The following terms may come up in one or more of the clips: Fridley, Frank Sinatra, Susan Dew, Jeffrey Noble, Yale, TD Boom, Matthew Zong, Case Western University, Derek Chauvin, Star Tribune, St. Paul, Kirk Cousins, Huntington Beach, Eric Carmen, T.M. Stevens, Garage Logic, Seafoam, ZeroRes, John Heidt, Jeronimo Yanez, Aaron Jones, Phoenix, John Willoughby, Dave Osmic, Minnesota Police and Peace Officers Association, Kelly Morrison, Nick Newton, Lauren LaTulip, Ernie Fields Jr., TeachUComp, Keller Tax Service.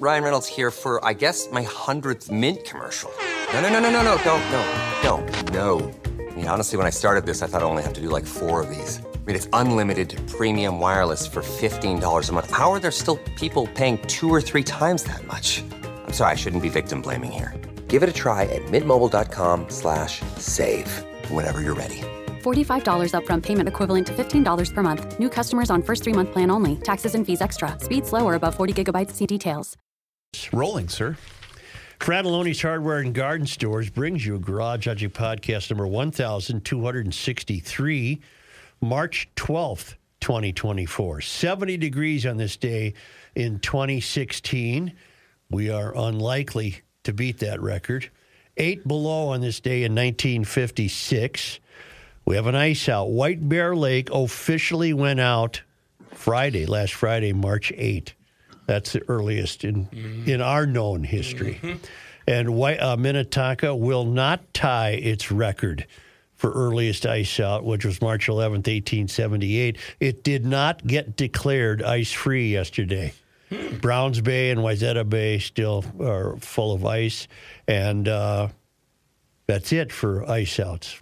Ryan Reynolds here for, I guess, my 100th Mint commercial. No. I mean, honestly, when I started this, I thought I only have to do like 4 of these. I mean, it's unlimited premium wireless for $15 a month. How are there still people paying 2 or 3 times that much? I'm sorry, I shouldn't be victim blaming here. Give it a try at mintmobile.com/save whenever you're ready. $45 upfront payment equivalent to $15 per month. New customers on first 3-month plan only. Taxes and fees extra. Speeds lower above 40 gigabytes. See details. Rolling, sir. Fratalone's Hardware and Garden Stores brings you Garage Logic Podcast number 1263, March 12th, 2024. 70 degrees on this day in 2016. We are unlikely to beat that record. 8 below on this day in 1956. We have an ice out. White Bear Lake officially went out last Friday, March 8th. That's the earliest in our known history. And Minnetonka will not tie its record for earliest ice out, which was March 11th, 1878. It did not get declared ice-free yesterday. Browns Bay and Wayzata Bay still are full of ice. And that's it for ice outs.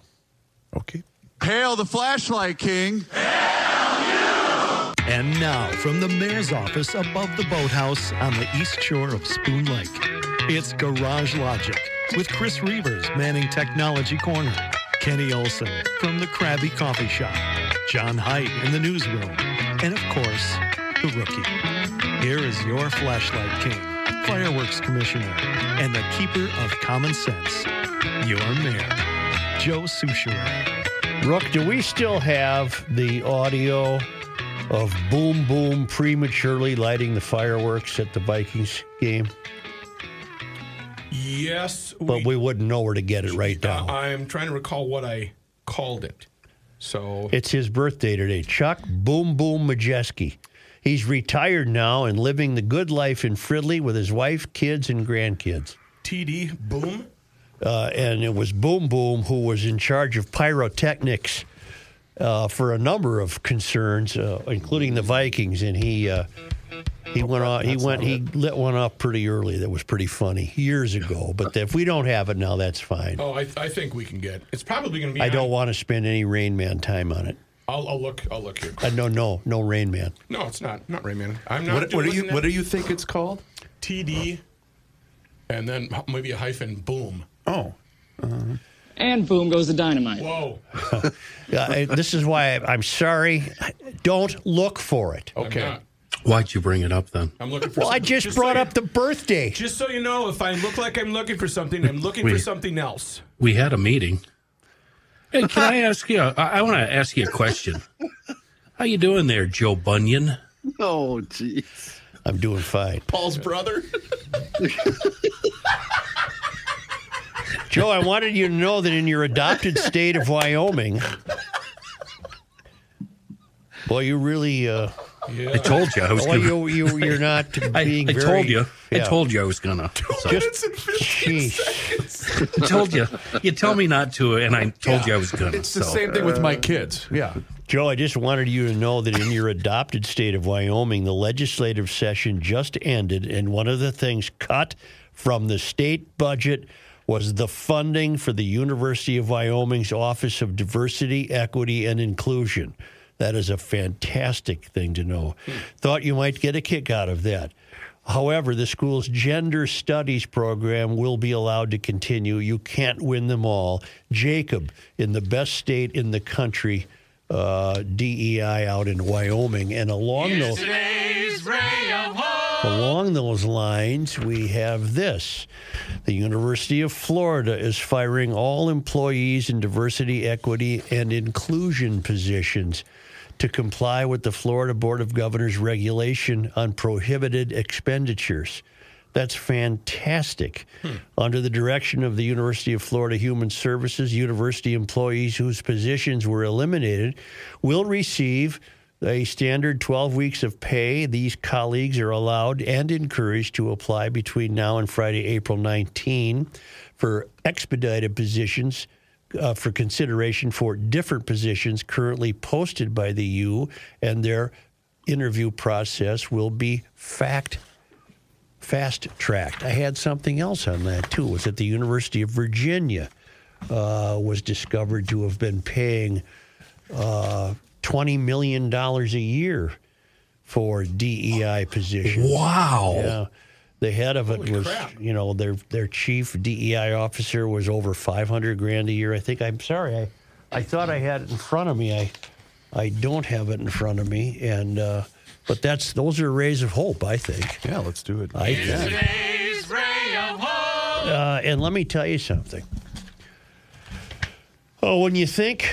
Okay. Hail the flashlight king. Hail you! And now, from the mayor's office above the boathouse on the east shore of Spoon Lake, it's Garage Logic with Chris Reuvers manning Technology Corner, Kenny Olson from the Krabby Coffee Shop, John Heidt in the newsroom, and, of course, the rookie. Here is your flashlight king, fireworks commissioner, and the keeper of common sense, your mayor, Joe Soucheray. Rook, do we still have the audio of Boom Boom prematurely lighting the fireworks at the Vikings game? Yes. But we wouldn't know where to get it right now. I'm trying to recall what I called it. So it's his birthday today. Chuck Boom Boom Majeski. He's retired now and living the good life in Fridley with his wife, kids, and grandkids. TD Boom. And it was Boom Boom who was in charge of pyrotechnics for a number of concerns, including the Vikings. And he lit one up pretty early. That was pretty funny years ago. But if we don't have it now, that's fine. Oh, I think we can get. It's probably going to be. I don't want to spend any Rain Man time on it. I'll look here. No Rain Man. No, it's not Rain Man. I'm not. What do you think it's called? TD, and then maybe a hyphen. Boom. Oh. And boom goes the dynamite. Whoa. This is why I'm sorry. Don't look for it. Okay. Why'd you bring it up then? I'm looking for something. Well, I just brought up the birthday. Just so you know, if I look like I'm looking for something, I'm looking for something else. We had a meeting. Hey, can I ask you? I want to ask you a question. How you doing there, Joe Bunyan? Oh, jeez. I'm doing fine. Paul's brother? Joe, I wanted you to know that in your adopted state of Wyoming, boy, you really. Yeah. I told you I was going to. Well, you're not being very. I told you. Yeah. I told you I was going to. I told you. You tell me not to, and I told you I was going to. It's the same thing with my kids. Yeah. Joe, I just wanted you to know that in your adopted state of Wyoming, the legislative session just ended, and one of the things cut from the state budget was the funding for the University of Wyoming's Office of Diversity, Equity, and Inclusion. That is a fantastic thing to know. Thought you might get a kick out of that. However, the school's gender studies program will be allowed to continue. You can't win them all. Jacob, in the best state in the country, DEI out in Wyoming. And along those lines, we have this. The University of Florida is firing all employees in diversity, equity, and inclusion positions to comply with the Florida Board of Governors regulation on prohibited expenditures. That's fantastic. Under the direction of the University of Florida Human Services, university employees whose positions were eliminated will receive a standard 12 weeks of pay. These colleagues are allowed and encouraged to apply between now and Friday, April 19, for expedited positions for consideration for different positions currently posted by the U, and their interview process will be fact fast-tracked. I had something else on that, too. It was at the University of Virginia. Was discovered to have been paying $20 million a year for DEI positions. Wow. Yeah. The head of it you know, their chief DEI officer was over $500,000 a year. I think, I'm sorry, I thought I had it in front of me. I don't have it in front of me. And but those are rays of hope, I think. Yeah, let's do it. Today's ray of hope. And let me tell you something. Oh, when you think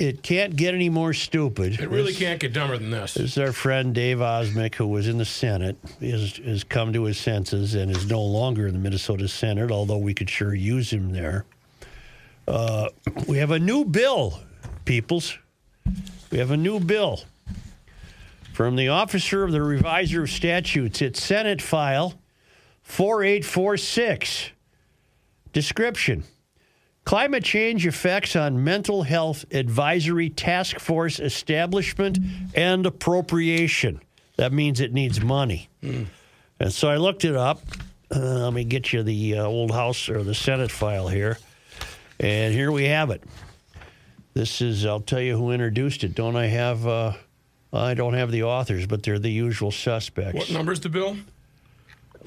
it can't get any more stupid. It really can't get dumber than this. This is our friend Dave Osmic, who was in the Senate, has come to his senses and is no longer in the Minnesota Senate, although we could sure use him there. We have a new bill, peoples. We have a new bill from the Officer of the Reviser of Statutes. It's Senate File 4846. Description. Climate change effects on mental health advisory task force establishment and appropriation. That means it needs money. And so I looked it up. Let me get you the old House or the Senate file here. And here we have it. This is, I'll tell you who introduced it. Don't I have, I don't have the authors, but they're the usual suspects. What number is the bill?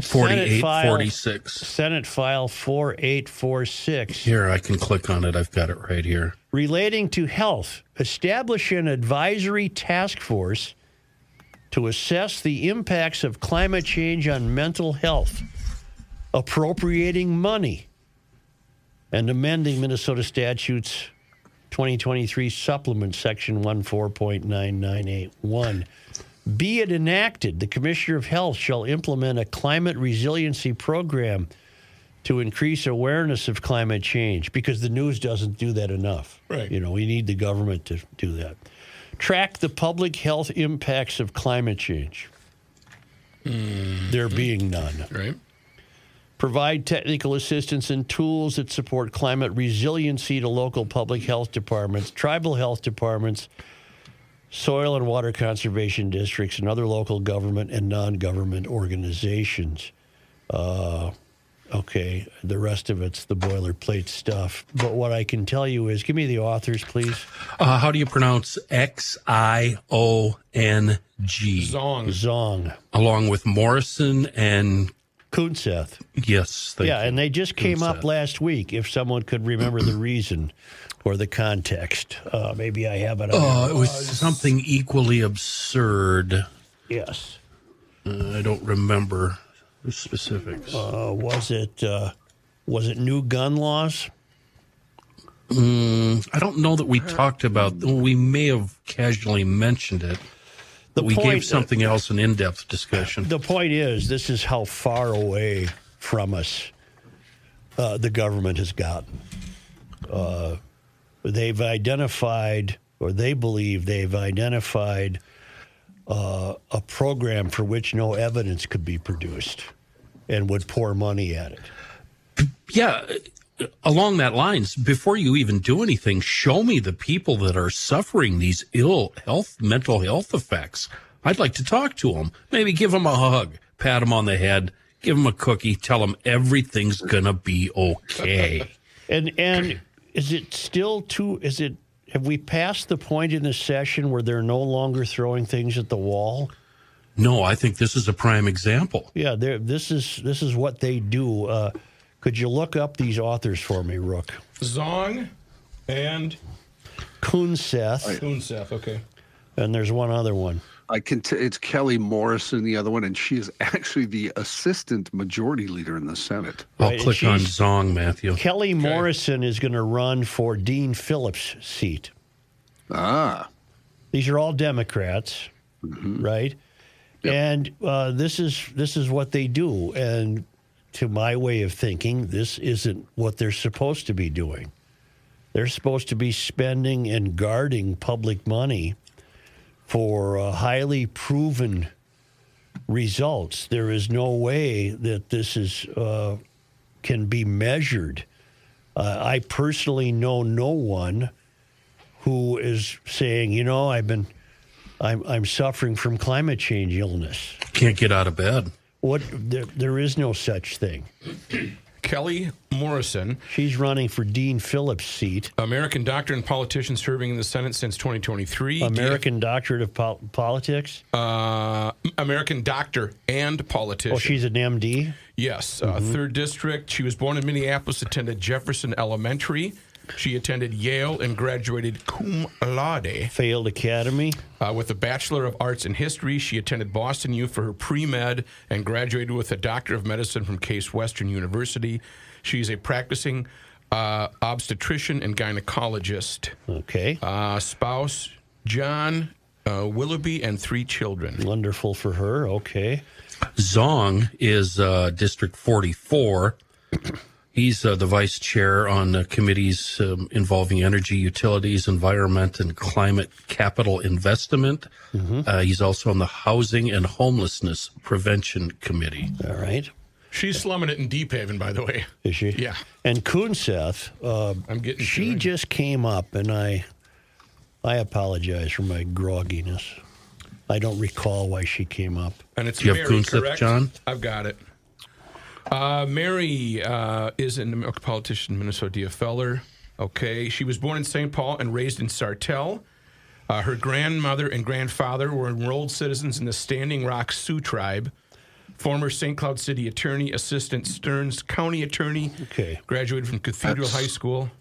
4846. Senate file 4846. Here, I can click on it. I've got it right here. Relating to health, establish an advisory task force to assess the impacts of climate change on mental health, appropriating money, and amending Minnesota Statutes 2023 Supplement Section 14.9981. Be it enacted, the Commissioner of Health shall implement a climate resiliency program to increase awareness of climate change, because the news doesn't do that enough. Right. You know, we need the government to do that. Track the public health impacts of climate change. There being none. Right. Provide technical assistance and tools that support climate resiliency to local public health departments, tribal health departments, soil and water conservation districts, and other local government and non-government organizations. Okay, the rest of it's the boilerplate stuff. But what I can tell you is, give me the authors, please. How do you pronounce X-I-O-N-G? Zong. Zong. Along with Morrison and... Kunseth. Yes. Yeah, and they just came up last week, if someone could remember the reason or the context. Maybe I have it. Oh, it was something equally absurd. Yes. I don't remember the specifics. Was it new gun laws? I don't know that we talked about. We may have casually mentioned it. We gave something else an in-depth discussion. The point is, this is how far away from us the government has gotten. They've identified, or they believe they've identified, a program for which no evidence could be produced and would pour money at it. Yeah. Along that lines, before you even do anything, show me the people that are suffering these mental health effects. I'd like to talk to them. Maybe give them a hug, pat them on the head, give them a cookie, tell them everything's going to be okay. And is it still too, have we passed the point in this session where they're no longer throwing things at the wall? No, I think this is a prime example. Yeah, this is what they do. Could you look up these authors for me, Rook? Zong and Kunseth. Right. Kunseth, okay. And there's one other one. It's Kelly Morrison, the other one, and she is actually the assistant majority leader in the Senate. Right, I'll click on Zong, Matthew. Kelly Morrison is going to run for Dean Phillips' seat. Ah. These are all Democrats, right? Yep. And this is what they do, and to my way of thinking, this isn't what they're supposed to be doing. They're supposed to be spending and guarding public money for highly proven results. There is no way that this is can be measured. I personally know no one who is saying, you know, I'm suffering from climate change illness. Can't get out of bed. What? There is no such thing. Kelly Morrison. She's running for Dean Phillips' seat. American doctor and politician serving in the Senate since 2023. American doctorate of politics? American doctor and politician. Oh, she's an MD? Yes. Third district. She was born in Minneapolis, attended Jefferson Elementary. She attended Yale and graduated cum laude. Failed academy. With a Bachelor of Arts in History, she attended Boston U for her pre-med and graduated with a Doctor of Medicine from Case Western University. She's a practicing obstetrician and gynecologist. Okay. Spouse, John Willoughby, and 3 children. Wonderful for her. Okay. Zong is District 44. He's the vice chair on committees involving energy, utilities, environment, and climate capital investment. He's also on the Housing and Homelessness Prevention Committee. All right. She's slumming it in Deep Haven, by the way. Is she? Yeah. And Kunseth, she just came up, and I apologize for my grogginess. I don't recall why she came up. And it's you Mary, have Kunseth, correct? John? I've got it. Mary is a politician in Minnesota, DFLer. Okay. She was born in St. Paul and raised in Sartell. Her grandmother and grandfather were enrolled citizens in the Standing Rock Sioux tribe. Former St. Cloud City attorney, assistant Stearns County attorney. Okay. Graduated from Cathedral High School.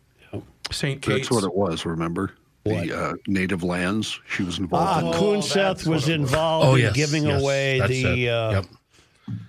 St. Kate's. That's what it was, remember? What? The native lands she was involved in. Kunseth was involved in giving away the,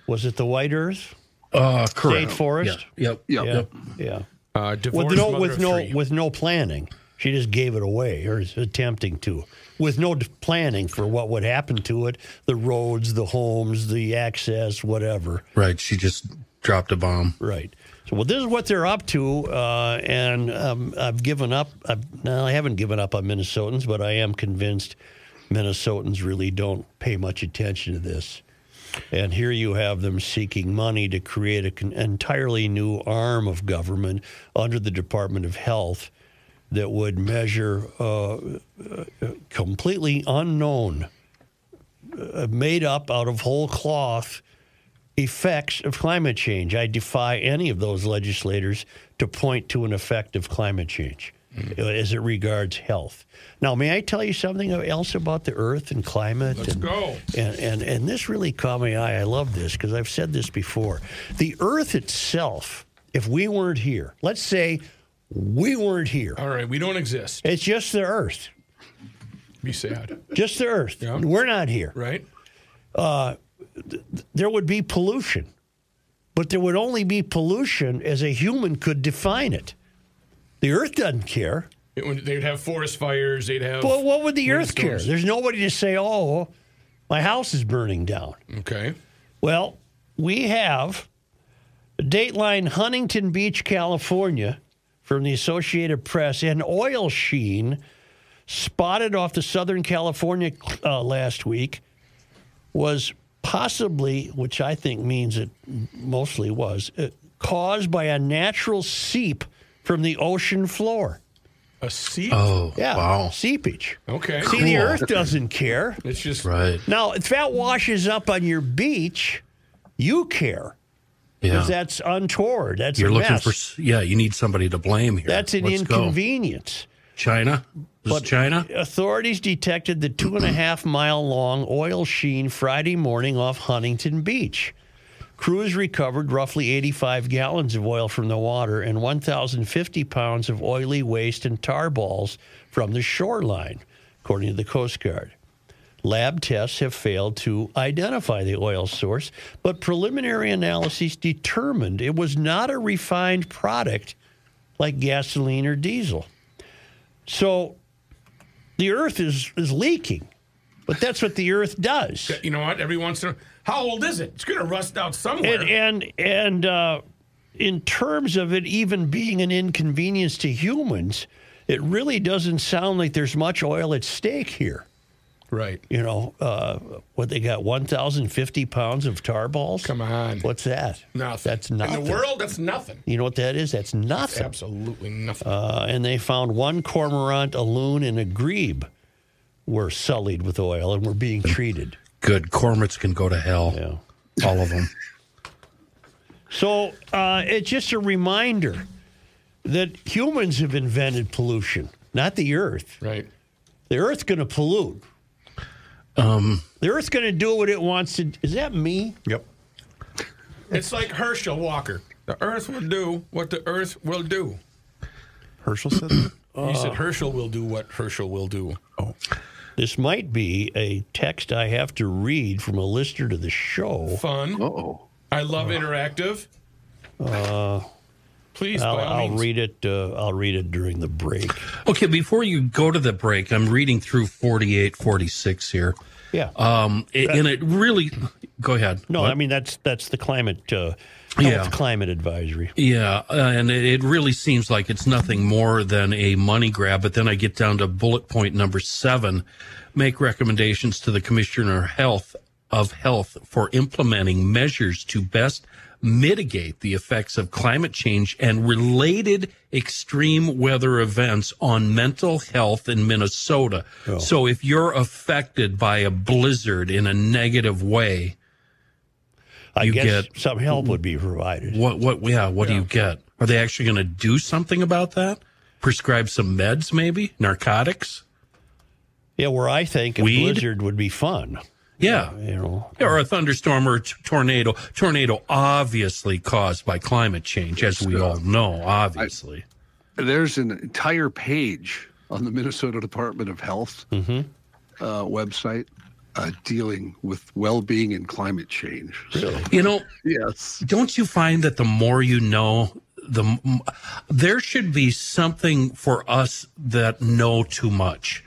was it the White Earth? Correct. State forest. Yeah. With no planning, she just gave it away, or is attempting to, with no planning for what would happen to it, the roads, the homes, the access, whatever. Right. She just dropped a bomb. Right. So, well, this is what they're up to, and I've given up. I haven't given up on Minnesotans, but I am convinced Minnesotans really don't pay much attention to this. And here you have them seeking money to create an entirely new arm of government under the Department of Health that would measure completely unknown, made up out of whole cloth effects of climate change. I defy any of those legislators to point to an effect of climate change as it regards health. Now, may I tell you something else about the Earth and climate? Let's go. And this really caught my eye. I love this because I've said this before. The Earth itself, if we weren't here, let's say we weren't here. All right, we don't exist. It's just the Earth. Be sad. Just the Earth. Yeah. We're not here. Right. There would be pollution, but there would only be pollution as a human could define it. The Earth doesn't care. They'd have forest fires. They'd have. Well, what would the Earth care? There's nobody to say, "Oh, my house is burning down." Okay. Well, we have Dateline Huntington Beach, California, from the Associated Press. An oil sheen spotted off the Southern California last week was possibly, which I think means it mostly was, caused by a natural seep from the ocean floor. A seep? Oh, yeah, wow. Seepage. Okay. See, the Earth doesn't care. It's just... Right. Now, if that washes up on your beach, you care. Yeah. Because that's untoward. That's a mess. Looking for... Yeah, you need somebody to blame here. That's an inconvenience. Go. China? But China? Authorities detected the 2.5-mile-long oil sheen Friday morning off Huntington Beach. Crews recovered roughly 85 gallons of oil from the water and 1,050 pounds of oily waste and tar balls from the shoreline, according to the Coast Guard. Lab tests have failed to identify the oil source, but preliminary analyses determined it was not a refined product like gasoline or diesel. So the Earth is leaking, but that's what the Earth does. You know what? Every once in a while. How old is it? It's going to rust out somewhere. And in terms of it even being an inconvenience to humans, it really doesn't sound like there's much oil at stake here. Right. You know, what, they got 1,050 pounds of tar balls? Come on. What's that? Nothing. That's nothing. In the world, that's nothing. You know what that is? That's nothing. That's absolutely nothing. And they found one cormorant, a loon, and a grebe were sullied with oil and were being treated. Good. Cormorants can go to hell. Yeah. all of them. So it's just a reminder that humans have invented pollution, not the Earth. Right. The Earth's going to pollute. The Earth's going to do what it wants to do. Is that me? Yep. It's like Herschel Walker. The Earth will do what the Earth will do. Herschel said that? He said Herschel will do what Herschel will do. Oh. This might be a text I have to read from a listener to the show. Fun. Uh-oh. I love interactive. Please, I'll read it. I'll read it during the break. Okay, before you go to the break, I'm reading through 48, 46 here. Yeah, and it really. Go ahead. No, what? I mean that's the climate. Yeah, it's climate advisory. Yeah, and it really seems like it's nothing more than a money grab. But then I get down to bullet point number 7: make recommendations to the Commissioner of Health for implementing measures to best mitigate the effects of climate change and related extreme weather events on mental health in Minnesota. Oh. So if you're affected by a blizzard in a negative way, I guess some help would be provided. What do you get? Are they actually going to do something about that? Prescribe some meds, maybe? Narcotics? Yeah, where I think a blizzard would be fun. Yeah, you know, or a thunderstorm or tornado. Tornado obviously caused by climate change, as we all know, obviously. There's an entire page on the Minnesota Department of Health website dealing with well-being and climate change. So, you know, yes. Don't you find that the more you know, there should be something for us that know too much?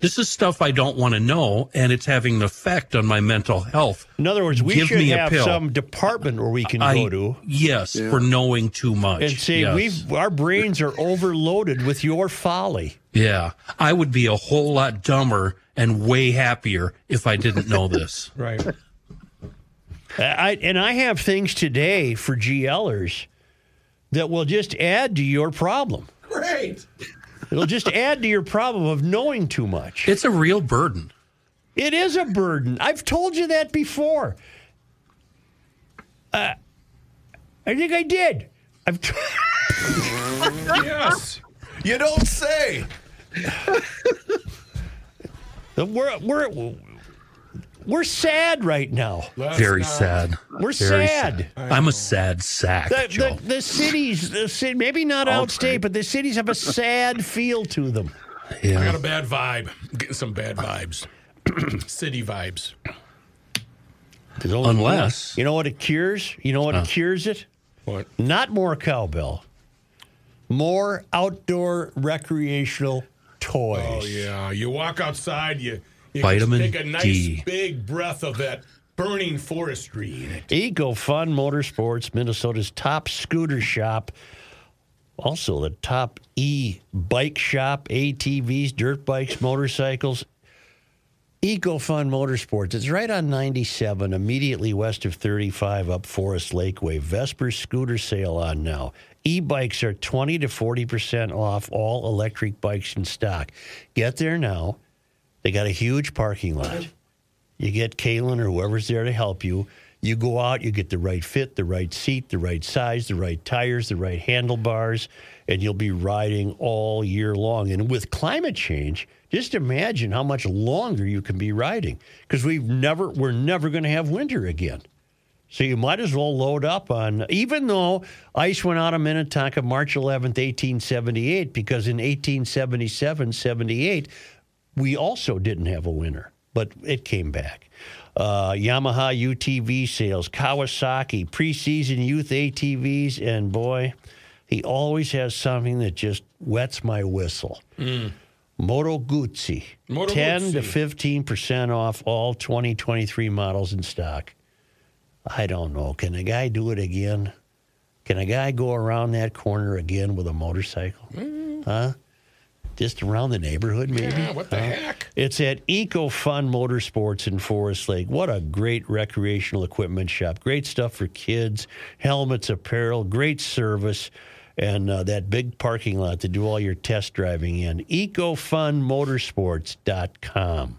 This is stuff I don't want to know, and it's having an effect on my mental health. In other words, we should have some department where we can go to. Yes, yeah. For knowing too much. And say, yes. Our brains are overloaded with your folly. Yeah, I would be a whole lot dumber and way happier if I didn't know this. Right. I have things today for GLers that will just add to your problem. Great. It'll just add to your problem of knowing too much. It's a real burden. It is a burden. I've told you that before. I think I did. Yes. You don't say. We're sad right now. Very sad. We're sad. I'm a sad sack. The cities, maybe not outstate, but the cities have a sad feel to them. Yeah. I got a bad vibe. I'm getting some bad vibes. City vibes. Unless. You know what it cures? You know what it cures it? What? Not more cowbell. More outdoor recreational toys. Oh, yeah. You walk outside, you vitamin D. Take a nice big breath of that burning forestry. EcoFun Motorsports, Minnesota's top scooter shop. Also the top e-bike shop, ATVs, dirt bikes, motorcycles. EcoFun Motorsports. It's right on 97, immediately west of 35 up Forest Lakeway. Vesper scooter sale on now. E-bikes are 20 to 40% off all electric bikes in stock. Get there now. They got a huge parking lot. You get Kalen or whoever's there to help you. You go out, you get the right fit, the right seat, the right size, the right tires, the right handlebars, and you'll be riding all year long. And with climate change, just imagine how much longer you can be riding, because we're never going to have winter again. So you might as well load up on, even though ice went out of Minnetonka March 11th, 1878, because in 1877, 78, we also didn't have a winter, but it came back. Yamaha UTV sales, Kawasaki, preseason youth ATVs, and boy, he always has something that just wets my whistle. Mm. Moto Guzzi, 10 to 15% off all 2023 models in stock. I don't know. Can a guy do it again? Can a guy go around that corner again with a motorcycle? Mm. Huh? Just around the neighborhood, maybe. Yeah, what the heck? It's at EcoFun Motorsports in Forest Lake. What a great recreational equipment shop. Great stuff for kids, helmets, apparel, great service, and that big parking lot to do all your test driving in. EcoFunMotorsports.com.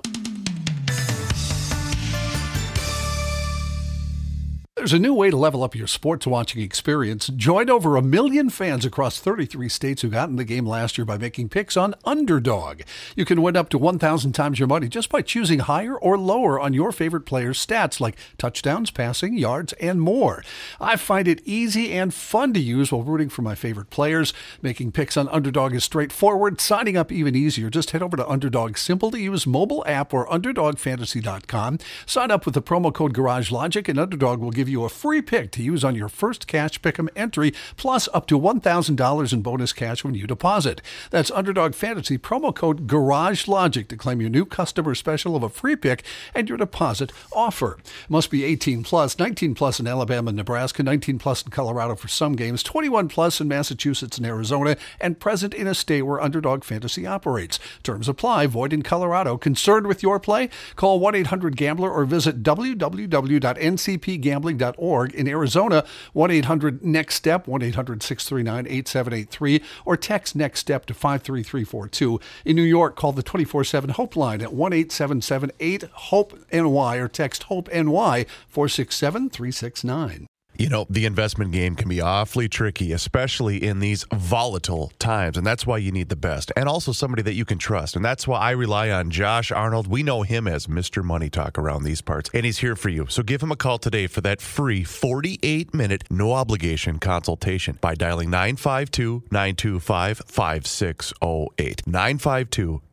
There's a new way to level up your sports watching experience. Join over 1 million fans across 33 states who got in the game last year by making picks on Underdog. You can win up to 1,000 times your money just by choosing higher or lower on your favorite player's stats like touchdowns, passing, yards, and more. I find it easy and fun to use while rooting for my favorite players. Making picks on Underdog is straightforward. Signing up even easier. Just head over to Underdog's simple-to-use mobile app or underdogfantasy.com. Sign up with the promo code GarageLogic and Underdog will give you a free pick to use on your first cash pick'em entry, plus up to $1,000 in bonus cash when you deposit. That's Underdog Fantasy, promo code GarageLogic to claim your new customer special of a free pick and your deposit offer. Must be 18 plus, 19 plus in Alabama and Nebraska, 19 plus in Colorado for some games, 21 plus in Massachusetts and Arizona, and present in a state where Underdog Fantasy operates. Terms apply. Void in Colorado. Concerned with your play? Call 1-800-GAMBLER or visit www.ncpgambling.com. In Arizona, 1-800-NEXT-STEP, 1-800-639-8783, or text NEXT-STEP to 53342. In New York, call the 24/7 HOPE line at 1-877-8-HOPE-NY or text HOPE-NY 467-369. You know, the investment game can be awfully tricky, especially in these volatile times, and that's why you need the best, and also somebody that you can trust, and that's why I rely on Josh Arnold. We know him as Mr. Money Talk around these parts, and he's here for you. So give him a call today for that free 48-minute, no-obligation consultation by dialing 952-925-5608.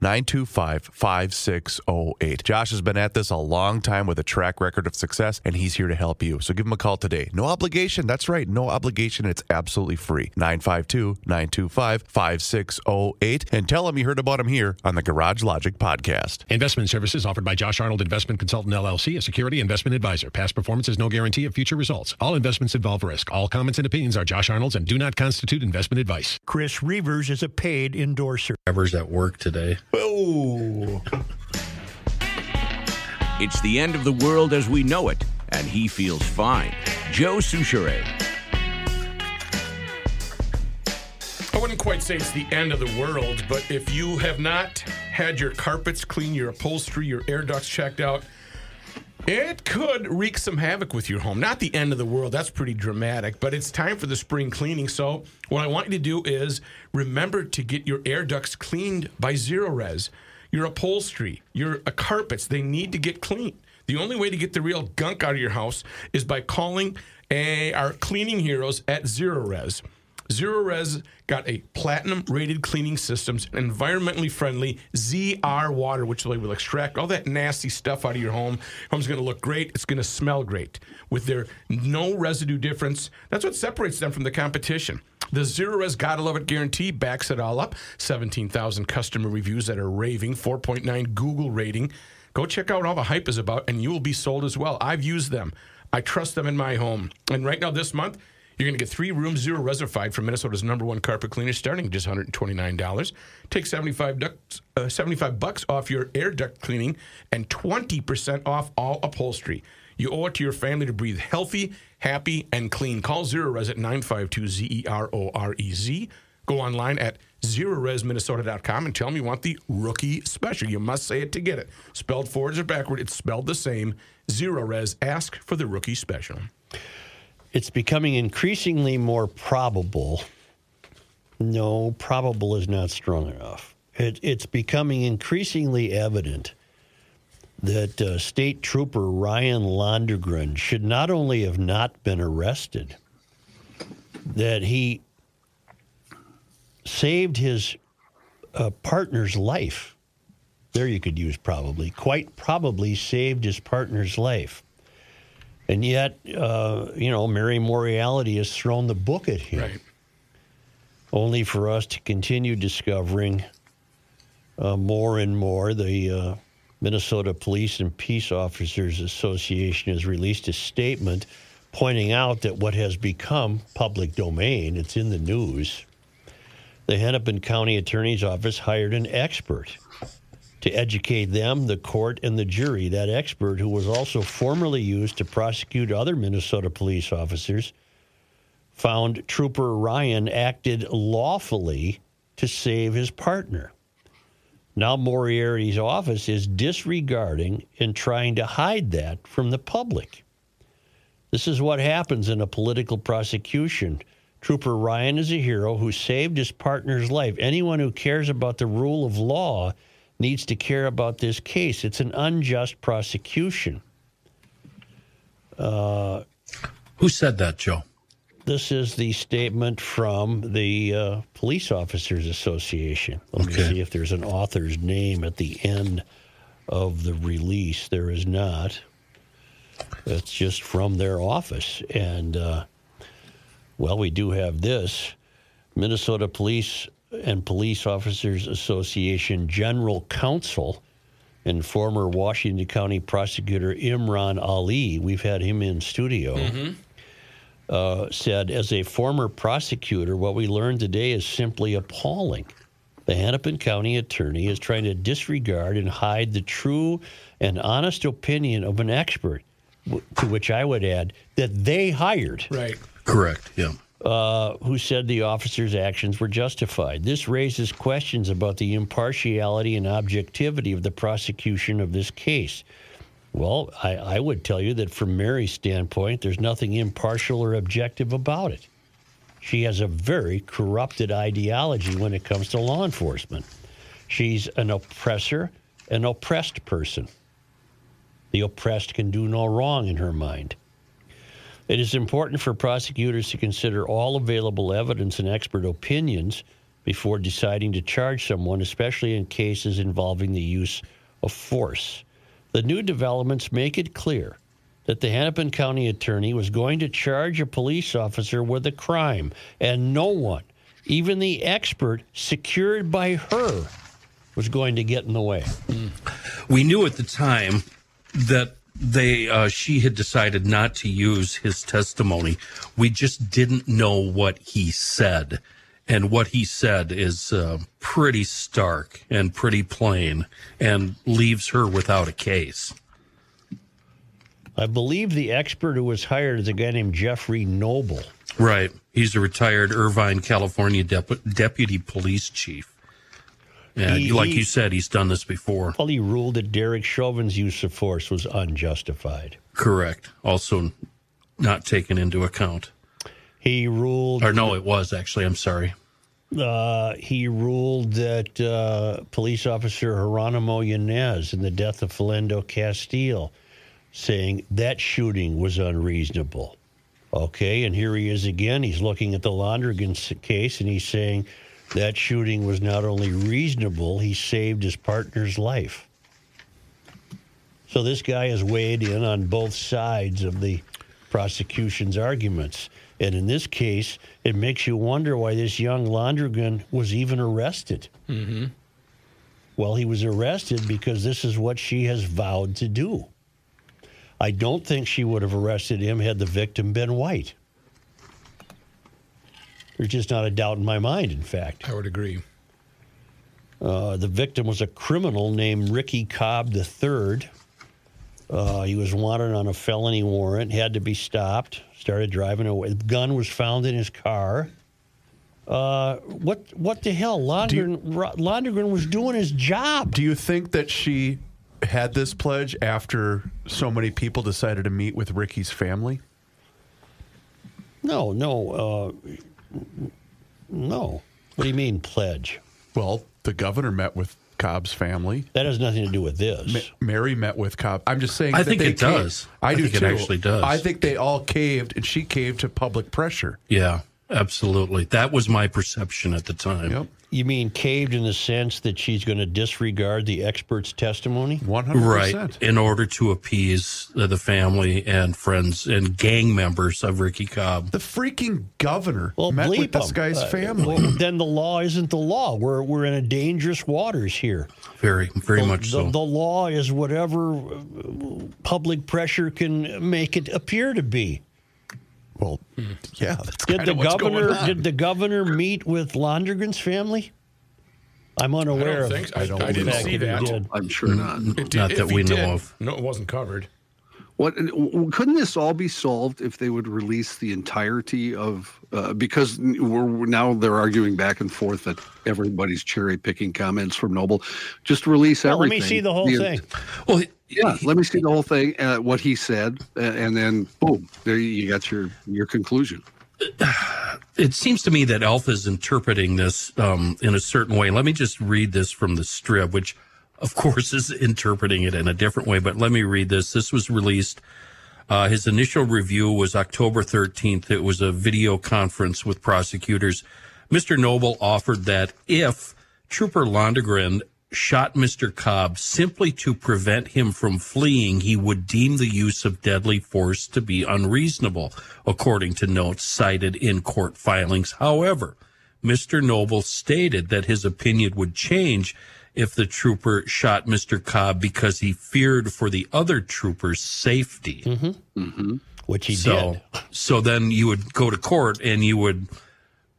952-925-5608. Josh has been at this a long time with a track record of success, and he's here to help you. So give him a call today. No obligation. That's right. No obligation. It's absolutely free. 952-925-5608. And tell them you heard about them here on the Garage Logic podcast. Investment services offered by Josh Arnold Investment Consultant, LLC, a security investment advisor. Past performance is no guarantee of future results. All investments involve risk. All comments and opinions are Josh Arnold's and do not constitute investment advice. Chris Reuvers is a paid endorser. Reuvers at work today. Oh. It's the end of the world as we know it, and he feels fine. Joe Soucheray. I wouldn't quite say it's the end of the world, but if you have not had your carpets clean, your upholstery, your air ducts checked out, it could wreak some havoc with your home. Not the end of the world. That's pretty dramatic, but it's time for the spring cleaning. So what I want you to do is remember to get your air ducts cleaned by ZeroRes. Your upholstery, your carpets, they need to get clean. The only way to get the real gunk out of your house is by calling our cleaning heroes at ZeroRes. ZeroRes got a platinum-rated cleaning systems, environmentally friendly ZR water, which will extract all that nasty stuff out of your home. Home's going to look great. It's going to smell great. With their no residue difference, that's what separates them from the competition. The ZeroRes Gotta Love It guarantee backs it all up. 17,000 customer reviews that are raving, 4.9 Google rating. Go check out all the hype is about, and you will be sold as well. I've used them. I trust them in my home. And right now this month, you're going to get 3 rooms ZeroResified from Minnesota's #1 carpet cleaner starting at just $129. Take $75 off your air duct cleaning and 20% off all upholstery. You owe it to your family to breathe healthy, happy, and clean. Call ZeroRes at 952-ZEROREZ. Go online at ZeroResMinnesota.com and tell them you want the rookie special. You must say it to get it. Spelled forwards or backward, it's spelled the same. ZeroRes, ask for the rookie special. It's becoming increasingly more probable. No, probable is not strong enough. It's becoming increasingly evident that State Trooper Ryan Londregan should not only have not been arrested, that he saved his partner's life. There you could use probably. Quite probably saved his partner's life. And yet, you know, Mary Moriarty has thrown the book at him. Right. Only for us to continue discovering more and more. The Minnesota Police and Peace Officers Association has released a statement pointing out that what has become public domain, it's in the news, the Hennepin County Attorney's Office hired an expert to educate them, the court, and the jury. That expert, who was also formerly used to prosecute other Minnesota police officers, found Trooper Ryan acted lawfully to save his partner. Now Moriarty's office is disregarding and trying to hide that from the public. This is what happens in a political prosecution. Trooper Ryan is a hero who saved his partner's life. Anyone who cares about the rule of law needs to care about this case. It's an unjust prosecution. Who said that, Joe? This is the statement from the Police Officers Association. Let me see if there's an author's name at the end of the release. There is not. That's just from their office. And, well, we do have this. Minnesota Police and Police Officers Association General Counsel and former Washington County Prosecutor Imran Ali, we've had him in studio, said, as a former prosecutor, what we learned today is simply appalling. The Hennepin County attorney is trying to disregard and hide the true and honest opinion of an expert, to which I would add that they hired. Right. Correct, yeah. Who said the officer's actions were justified. This raises questions about the impartiality and objectivity of the prosecution of this case. Well, I would tell you that from Mary's standpoint, there's nothing impartial or objective about it. She has a very corrupted ideology when it comes to law enforcement. She's an oppressor, an oppressed person. The oppressed can do no wrong in her mind. It is important for prosecutors to consider all available evidence and expert opinions before deciding to charge someone, especially in cases involving the use of force. The new developments make it clear that the Hennepin County attorney was going to charge a police officer with a crime, and no one, even the expert secured by her, was going to get in the way. We knew at the time that she had decided not to use his testimony. We just didn't know what he said. And what he said is pretty stark and pretty plain and leaves her without a case. I believe the expert who was hired is a guy named Jeffrey Noble. Right. He's a retired Irvine, California deputy police chief. And like you said, he's done this before. Well, he ruled that Derek Chauvin's use of force was unjustified. Correct. Also not taken into account. He ruled... Or no, it was, actually. I'm sorry. He ruled that police officer Jeronimo Yanez in the death of Philando Castile, saying that shooting was unreasonable. Okay, and here he is again. He's looking at the Londregan case, and he's saying that shooting was not only reasonable, he saved his partner's life. So this guy has weighed in on both sides of the prosecution's arguments. And in this case, it makes you wonder why this young Londregan was even arrested. Mm-hmm. Well, he was arrested because this is what she has vowed to do. I don't think she would have arrested him had the victim been white. There's just not a doubt in my mind, in fact. I would agree. The victim was a criminal named Ricky Cobb III. He was wanted on a felony warrant, had to be stopped, started driving away. The gun was found in his car. What the hell? Londregan was doing his job. Do you think that she had this pledge after so many people decided to meet with Ricky's family? No. What do you mean, pledge? Well, the governor met with Cobb's family. That has nothing to do with this. Mary met with Cobb. I'm just saying. I think it does. I do think it actually does. I think they all caved, and she caved to public pressure. Yeah, absolutely. That was my perception at the time. Yep. You mean caved in the sense that she's going to disregard the expert's testimony? 100%. Right, in order to appease the family and friends and gang members of Ricky Cobb. The freaking governor met with this guy's family. Well, then the law isn't the law. We're in a dangerous waters here. Very much so. The law is whatever public pressure can make it appear to be. Well, yeah, that's kind of what's going on. Did the governor meet with Londregan's family? I'm unaware of it. I didn't see that. I'm sure not. Not that we know of. No, it wasn't covered. Couldn't this all be solved if they would release the entirety of, because now they're arguing back and forth that everybody's cherry picking comments from Noble. Just release everything. Let me see the whole thing. Well, Yeah, let me see the whole thing, what he said, and then boom, there you got your conclusion. It seems to me that Alpha is interpreting this in a certain way. Let me just read this from the strip, which, of course, is interpreting it in a different way. But let me read this. This was released. His initial review was October 13th. It was a video conference with prosecutors. Mr. Noble offered that if Trooper Londregan shot Mr. Cobb simply to prevent him from fleeing, he would deem the use of deadly force to be unreasonable, according to notes cited in court filings. However, Mr. Noble stated that his opinion would change if the trooper shot Mr. Cobb because he feared for the other trooper's safety. Mm-hmm. Mm-hmm. Which he did. So then you would go to court and you would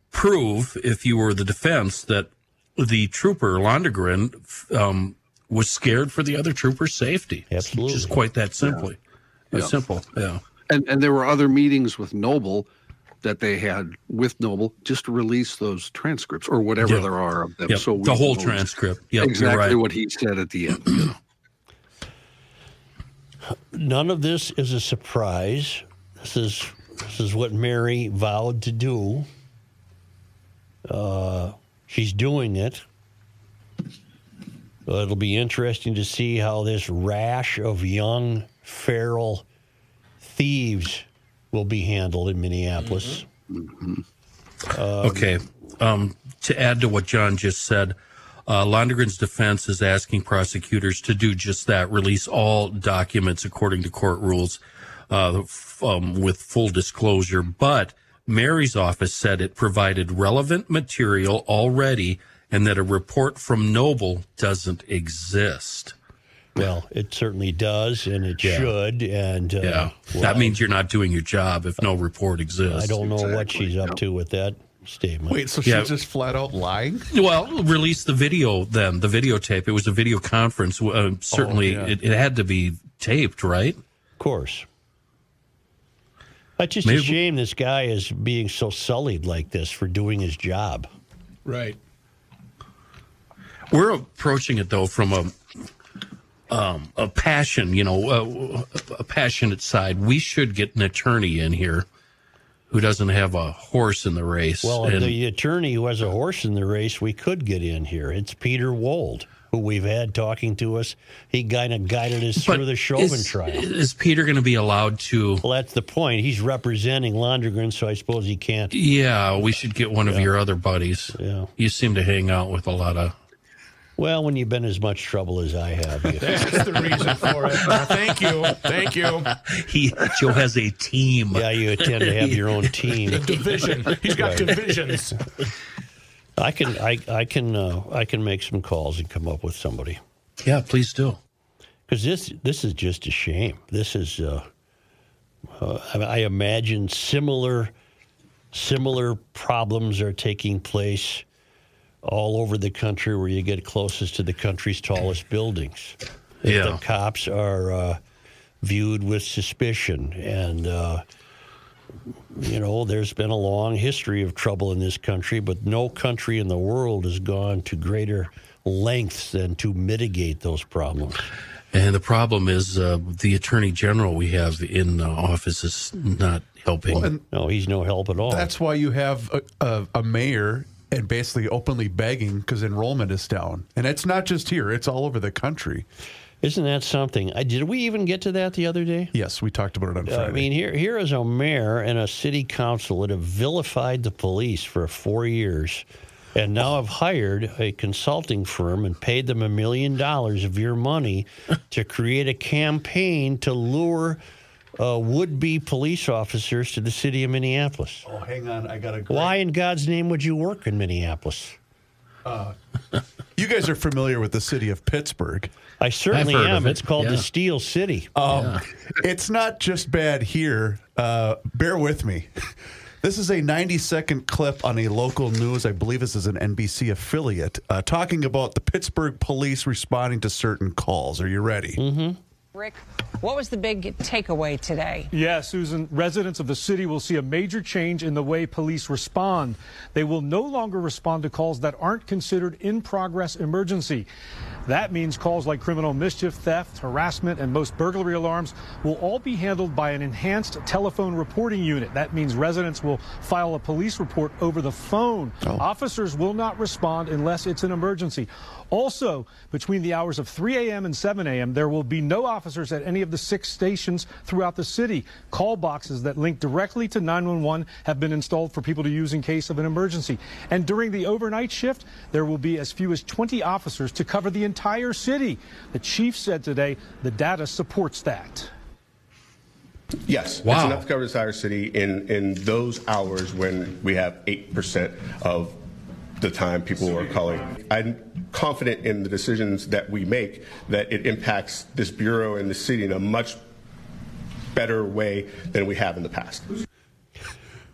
prove, if you were the defense, that the trooper, Londregan, was scared for the other trooper's safety. Absolutely. Just quite that simply. Yeah. Simple, yeah. And there were other meetings with Noble that they had with Noble just to release those transcripts or whatever there are of them. Yep. So the whole transcript. Yep, exactly what he said at the end. You know. None of this is a surprise. This is what Mary vowed to do. She's doing it. It'll be interesting to see how this rash of young, feral thieves will be handled in Minneapolis. Mm-hmm. Okay. To add to what John just said, Londregan's defense is asking prosecutors to do just that, release all documents according to court rules with full disclosure. But Mary's office said it provided relevant material already and that a report from Noble doesn't exist. Well, it certainly does, and it should. And well, that means you're not doing your job if no report exists. I don't know what she's up to with that statement. Wait, so she's just flat out lying? Well, release the video then, the videotape. It was a video conference. Certainly, it had to be taped, right? Of course. It's just a shame this guy is being so sullied like this for doing his job. Right. We're approaching it, though, from a passion, you know, a passionate side. We should get an attorney in here who doesn't have a horse in the race. Well, the attorney who has a horse in the race we could get in here. It's Peter Wold, who we've had talking to us. He kind of guided us through the Chauvin trial. Is Peter going to be allowed to... Well, that's the point. He's representing Londregan, so I suppose he can't... Yeah, we should get one of your other buddies. Yeah. You seem to hang out with a lot of... Well, when you've been as much trouble as I have. That's the reason for it. Thank you. Thank you. Joe has a team. Yeah, you tend to have your own team. Division. He's got divisions. I can make some calls and come up with somebody. Yeah, please do. Because this is just a shame. This is I imagine similar problems are taking place all over the country where you get closest to the country's tallest buildings. Yeah. The cops are viewed with suspicion. And, you know, there's been a long history of trouble in this country, but no country in the world has gone to greater lengths than to mitigate those problems. And the problem is the attorney general we have in office is not helping. Well, no, he's no help at all. That's why you have a mayor... and basically openly begging because enrollment is down. And it's not just here. It's all over the country. Isn't that something? Did we even get to that the other day? Yes, we talked about it on Friday. I mean, here is a mayor and a city council that have vilified the police for 4 years and now have hired a consulting firm and paid them $1 million of your money to create a campaign to lure would-be police officers to the city of Minneapolis. Oh, hang on. I got to go. Why in God's name would you work in Minneapolis? You guys are familiar with the city of Pittsburgh. I certainly am. It's called the Steel City. It's not just bad here. Bear with me. This is a 90-second clip on a local news. I believe this is an NBC affiliate talking about the Pittsburgh police responding to certain calls. Are you ready? Mm-hmm. Rick, what was the big takeaway today? Yeah, Susan, residents of the city will see a major change in the way police respond. They will no longer respond to calls that aren't considered in-progress emergency. That means calls like criminal mischief, theft, harassment, and most burglary alarms will all be handled by an enhanced telephone reporting unit. That means residents will file a police report over the phone. Officers will not respond unless it's an emergency. Also, between the hours of 3 a.m. and 7 a.m., there will be no officers at any of the 6 stations throughout the city. Call boxes that link directly to 911 have been installed for people to use in case of an emergency. And during the overnight shift, there will be as few as 20 officers to cover the entire city. The chief said today the data supports that. Yes, wow. It's enough to cover the entire city in those hours when we have 8% of the time people are calling. I'm confident in the decisions that we make that it impacts this bureau and the city in a much better way than we have in the past.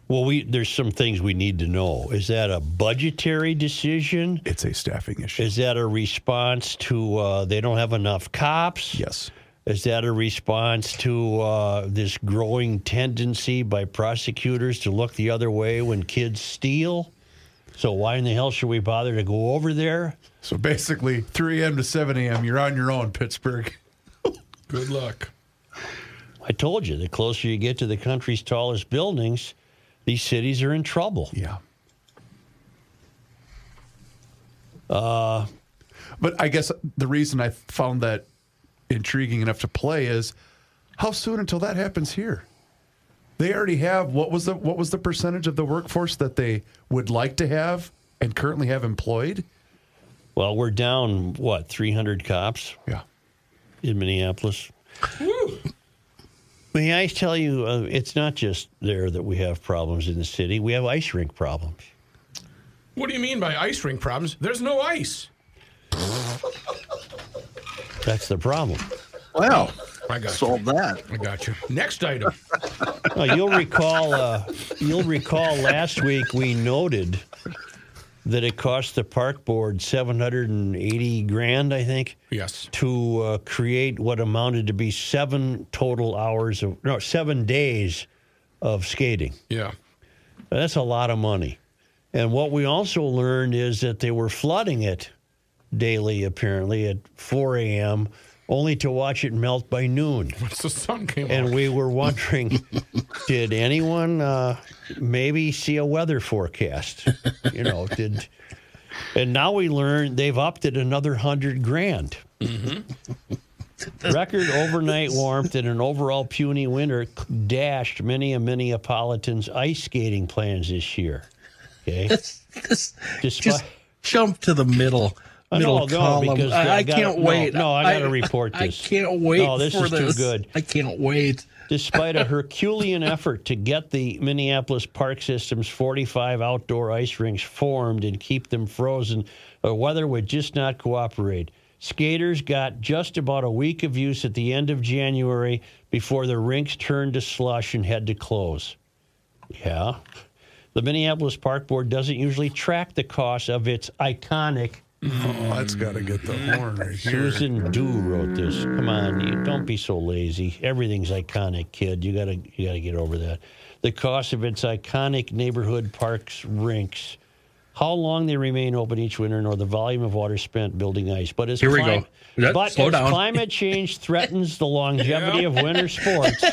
Well, there's some things we need to know. Is that a budgetary decision? It's a staffing issue. Is that a response to they don't have enough cops? Yes. Is that a response to this growing tendency by prosecutors to look the other way when kids steal? So why in the hell should we bother to go over there? So basically, 3 a.m. to 7 a.m., you're on your own, Pittsburgh. Good luck. I told you, the closer you get to the country's tallest buildings, these cities are in trouble. Yeah. But I guess the reason I found that intriguing enough to play is how soon until that happens here? They already have, what was the percentage of the workforce that they would like to have and currently have employed? Well, we're down, what, 300 cops? Yeah. In Minneapolis. Woo! May I tell you, it's not just there that we have problems in the city. We have ice rink problems. What do you mean by ice rink problems? There's no ice. That's the problem. Wow. I got solved that. I got you. Next item. Well, you'll recall last week we noted that it cost the park board $780,000, I think. Yes. To create what amounted to be 7 days of skating. Yeah. That's a lot of money. And what we also learned is that they were flooding it daily, apparently, at 4 a.m., only to watch it melt by noon. Once the sun came on. We were wondering, did anyone maybe see a weather forecast? You know, did? And now we learn they've upped it another $100,000. Mm-hmm. Record overnight warmth and an overall puny winter dashed many of Minneapolis' ice skating plans this year. Okay, just jump to the middle. I can't wait. I can't wait. Despite a Herculean effort to get the Minneapolis Park System's 45 outdoor ice rinks formed and keep them frozen, the weather would just not cooperate. Skaters got just about a week of use at the end of January before the rinks turned to slush and had to close. Yeah. The Minneapolis Park Board doesn't usually track the cost of its iconic... Oh, that's got to get the horn right here. Susan Dew wrote this. Come on, you don't be so lazy. Everything's iconic, kid. You gotta get over that. The cost of its iconic neighborhood parks rinks, how long they remain open each winter, nor the volume of water spent building ice. But as climate change threatens the longevity of winter sports,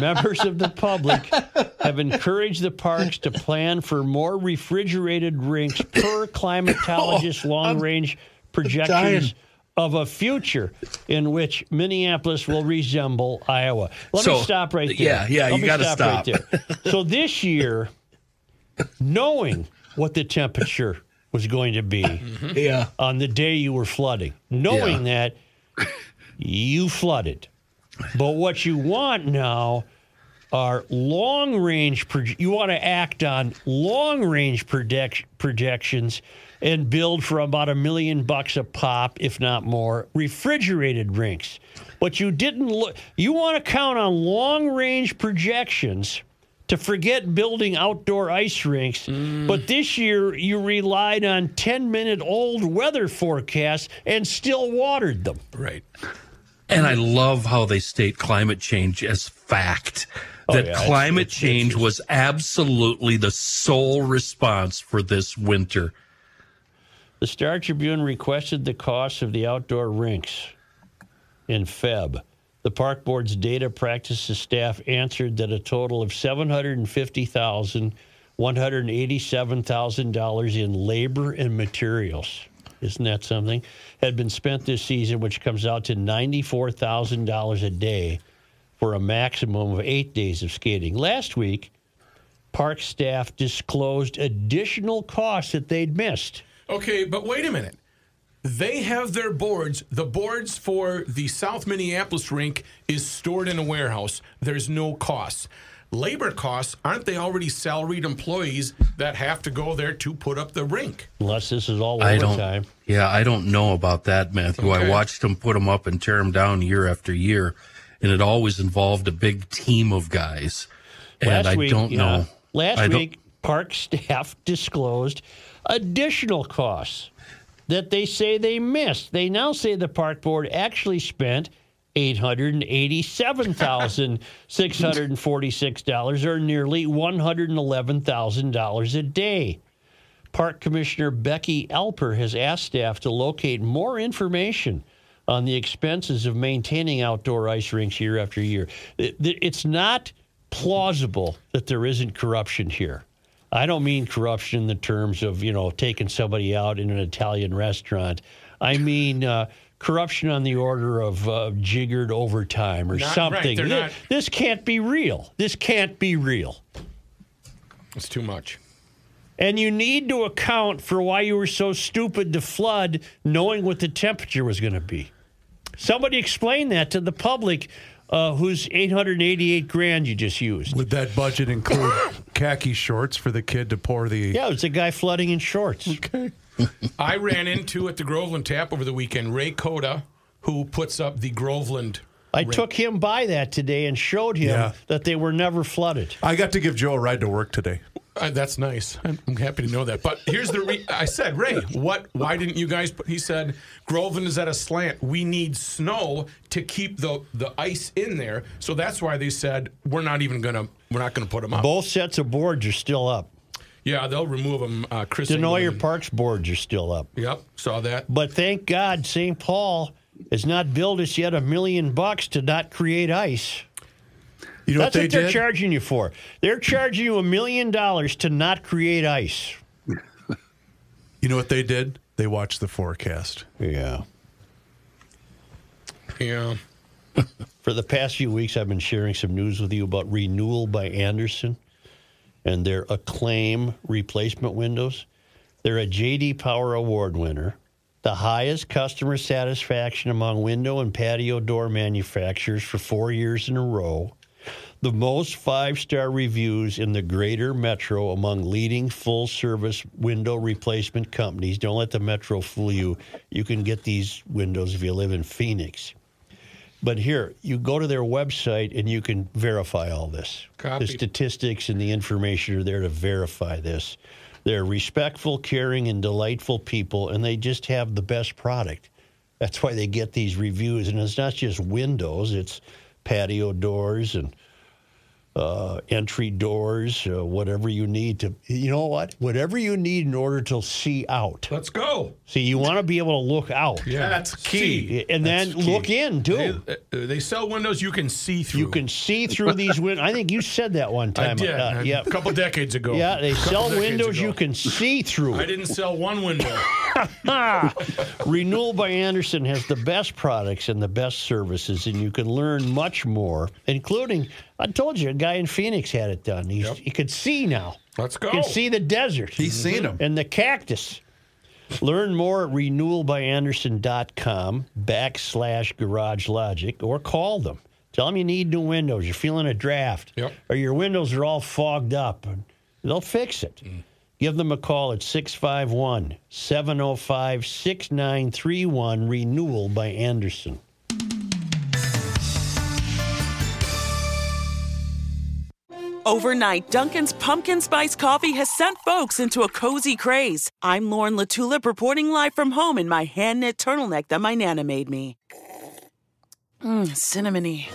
members of the public have encouraged the parks to plan for more refrigerated rinks per climatologist's long-range projections of a future in which Minneapolis will resemble Iowa. Let me stop right there. Yeah, you got to stop. Right there. So this year, knowing what the temperature was going to be on the day you were flooding, knowing that, you flooded. But what you want now are long-range... You want to act on long-range projections and build for about $1 million a pop, if not more, refrigerated rinks. But you didn't look... You want to count on long-range projections to forget building outdoor ice rinks. Mm. But this year, you relied on 10-minute-old weather forecasts and still watered them. Right. And I love how they state climate change as fact. Climate change was absolutely the sole response for this winter. The Star Tribune requested the cost of the outdoor rinks in Feb. The Park Board's data practices staff answered that a total of $750,000, $187,000 in labor and materials, isn't that something, had been spent this season, which comes out to $94,000 a day for a maximum of 8 days of skating. Last week, park staff disclosed additional costs that they'd missed. Okay, but wait a minute. They have their boards. The boards for the South Minneapolis rink is stored in a warehouse. There's no costs. Labor costs, aren't they already salaried employees that have to go there to put up the rink? Unless this is all overtime. Yeah, I don't know about that, Matthew. Okay. I watched them put them up and tear them down year after year, and it always involved a big team of guys. And I don't know. Last week, park staff disclosed additional costs that they say they missed. They now say the park board actually spent $887,646, or nearly $111,000 a day. Park Commissioner Becky Alper has asked staff to locate more information on the expenses of maintaining outdoor ice rinks year after year. It's not plausible that there isn't corruption here. I don't mean corruption in the terms of, you know, taking somebody out in an Italian restaurant. I mean corruption on the order of jiggered overtime or something. Right, this can't be real. This can't be real. It's too much. And you need to account for why you were so stupid to flood knowing what the temperature was going to be. Somebody explain that to the public whose $888,000 you just used. Would that budget include khaki shorts for the kid to pour the... Yeah, it was a guy flooding in shorts. Okay. I ran into at the Groveland tap over the weekend Ray Cota, who puts up the Groveland. I took him by that today and showed him that they were never flooded. I got to give Joe a ride to work today. That's nice. I'm happy to know that. But here's the I said, Ray, why didn't you guys put? He said, Groveland is at a slant. We need snow to keep the ice in there. So that's why they said we're not going to put them up. Both sets of boards are still up. Yeah, they'll remove them. Chris Denoyer Park's boards are still up. Yep, saw that. But thank God St. Paul has not billed us yet $1 million to not create ice. You know that's what they're charging you for. They're charging you $1 million to not create ice. You know what they did? They watched the forecast. Yeah. For the past few weeks, I've been sharing some news with you about Renewal by Anderson and their Acclaim replacement windows. They're a J.D. Power Award winner, the highest customer satisfaction among window and patio door manufacturers for 4 years in a row, the most 5-star reviews in the greater metro among leading full-service window replacement companies. Don't let the metro fool you. You can get these windows if you live in Phoenix. But here, you go to their website, and you can verify all this. Copy. The statistics and the information are there to verify this. They're respectful, caring, and delightful people, and they just have the best product. That's why they get these reviews. And it's not just windows. It's patio doors and entry doors, whatever you need to, you know what? Whatever you need in order to see out. Let's go. See, you want to be able to look out. Yeah, that's key. And that's then key. Look in, too. They sell windows you can see through. You can see through these windows. I think you said that one time. I did. A couple decades ago. Yeah, they sell windows you can see through. I didn't sell one window. Renewal by Anderson has the best products and the best services, and you can learn much more, including... I told you, a guy in Phoenix had it done. He could see now. Let's go. He could see the desert. He's seen them. And the cactus. Learn more at renewalbyanderson.com/GarageLogic, or call them. Tell them you need new windows. You're feeling a draft. Yep. Or your windows are all fogged up. They'll fix it. Give them a call at 651-705-6931, Renewal by Anderson. Overnight, Dunkin's Pumpkin Spice Coffee has sent folks into a cozy craze. I'm Lauren LaTulip reporting live from home in my hand-knit turtleneck that my Nana made me. Cinnamony.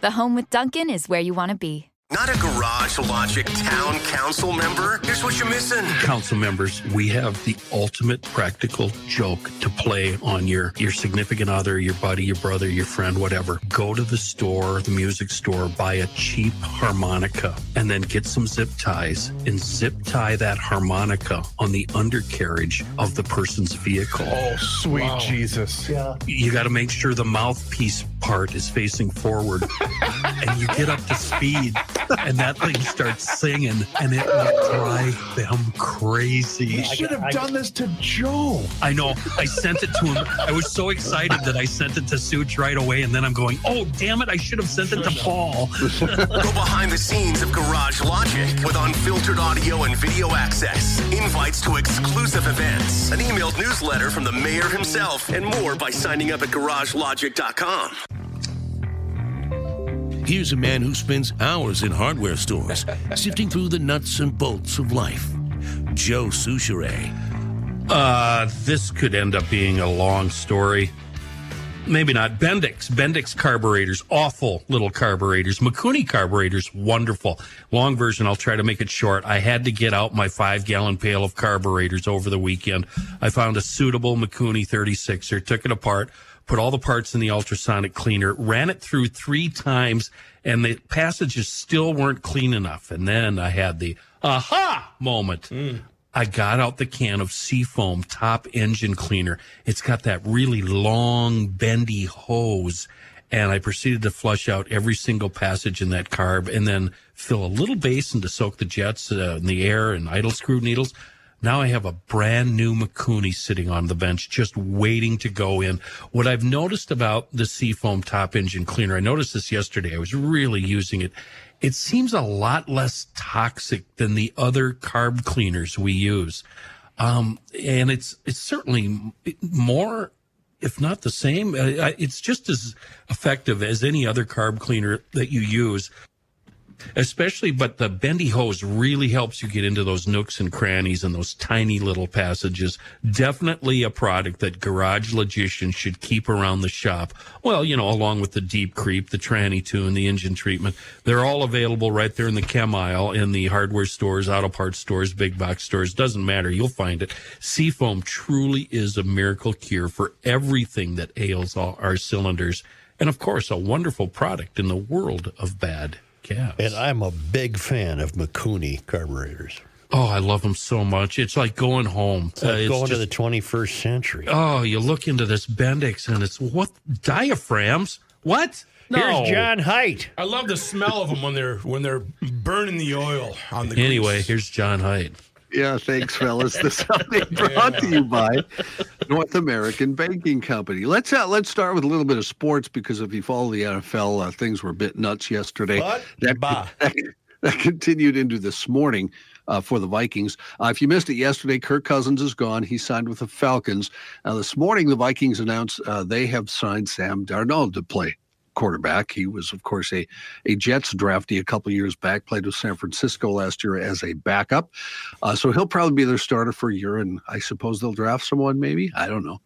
The home with Dunkin' is where you want to be. Not a Garage Logic town council member? Here's what you're missing. Council members, we have the ultimate practical joke to play on your significant other, your buddy, your brother, your friend, whatever. Go to the store, the music store, buy a cheap harmonica, and then get some zip ties and zip tie that harmonica on the undercarriage of the person's vehicle. Oh, sweet wow. Jesus. Yeah. You got to make sure the mouthpiece part is facing forward, and you get up to speed. And that thing starts singing, and it will drive them crazy. You should have done this to Joe. I know. I sent it to him. I was so excited that I sent it to Suits right away, and then I'm going, oh, damn it, I should have sent it to Paul. Go behind the scenes of Garage Logic with unfiltered audio and video access, invites to exclusive events, an emailed newsletter from the mayor himself, and more by signing up at GarageLogic.com. Here's a man who spends hours in hardware stores, sifting through the nuts and bolts of life. Joe Soucheray. This could end up being a long story. Maybe not. Bendix carburetors, awful little carburetors. Mikuni carburetors, wonderful. Long version, I'll try to make it short. I had to get out my 5-gallon pail of carburetors over the weekend. I found a suitable Mikuni 36er, took it apart, put all the parts in the ultrasonic cleaner, ran it through 3 times, and the passages still weren't clean enough. And then I had the aha moment. I got out the can of Seafoam top engine cleaner. It's got that really long, bendy hose. And I proceeded to flush out every single passage in that carb and then fill a little basin to soak the jets in the air and idle screw needles. Now I have a brand new Mikuni sitting on the bench, just waiting to go in. What I've noticed about the Seafoam top engine cleaner, I noticed this yesterday. I was really using it. It seems a lot less toxic than the other carb cleaners we use. And it's certainly more, if not the same, it's just as effective as any other carb cleaner that you use. Especially, but the bendy hose really helps you get into those nooks and crannies and those tiny little passages. Definitely a product that garage logicians should keep around the shop. Well, you know, along with the Deep Creep, the Tranny Tune, the engine treatment. They're all available right there in the chem aisle, in the hardware stores, auto parts stores, big box stores. Doesn't matter. You'll find it. Seafoam truly is a miracle cure for everything that ails all our cylinders. And, of course, a wonderful product in the world of bad. Yes. And I'm a big fan of Mikuni carburetors. Oh, I love them so much. It's like going home. It's like going to the 21st century. Oh, you look into this Bendix and it's what? Diaphragms? What? No. Here's John Heidt. I love the smell of them when they're burning the oil on the grease. Anyway, here's John Heidt. Yeah, thanks, fellas. This is brought to you by North American Banking Company. Let's start with a little bit of sports because if you follow the NFL, things were a bit nuts yesterday. That continued into this morning for the Vikings. If you missed it yesterday, Kirk Cousins is gone. He signed with the Falcons. This morning, the Vikings announced they have signed Sam Darnold to play quarterback. He was, of course, a Jets draftee a couple years back, played with San Francisco last year as a backup. So he'll probably be their starter for a year, and I suppose they'll draft someone maybe. I don't know.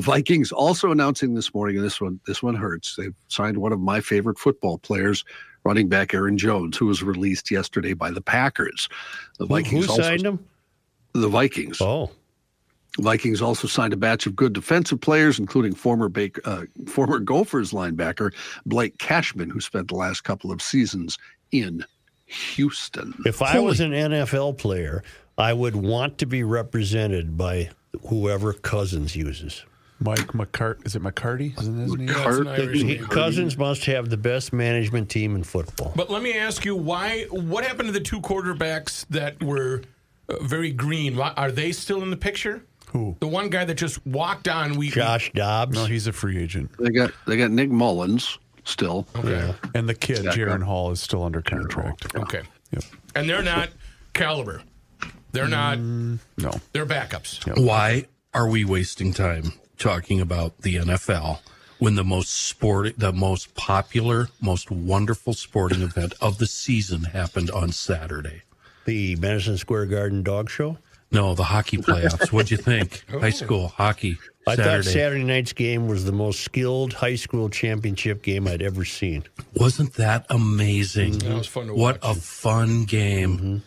Vikings also announcing this morning, and this one hurts. They've signed one of my favorite football players, running back Aaron Jones, who was released yesterday by the Packers. The Vikings who signed him? The Vikings. Oh. Vikings also signed a batch of good defensive players, including former Gophers linebacker Blake Cashman, who spent the last couple of seasons in Houston. If I was an NFL player, I would want to be represented by whoever Cousins uses. Mike McCarty. Is it McCarty? Isn't his name? McCarty. Cousins must have the best management team in football. But let me ask you, what happened to the 2 quarterbacks that were very green? Are they still in the picture? Who? The one guy that just walked on. Josh Dobbs. No, he's a free agent. They got Nick Mullins still. Okay. Yeah. And the kid, Jaron Hall, is still under contract. Yeah. Okay. Yep. And they're not caliber. They're not. No. They're backups. Yep. Why are we wasting time talking about the NFL when the most popular, most wonderful sporting event of the season happened on Saturday? The Madison Square Garden Dog Show? No, the hockey playoffs. What'd you think? High school hockey. Saturday. I thought Saturday night's game was the most skilled high school championship game I'd ever seen. Wasn't that amazing? Mm-hmm. That was fun to watch. What a fun game.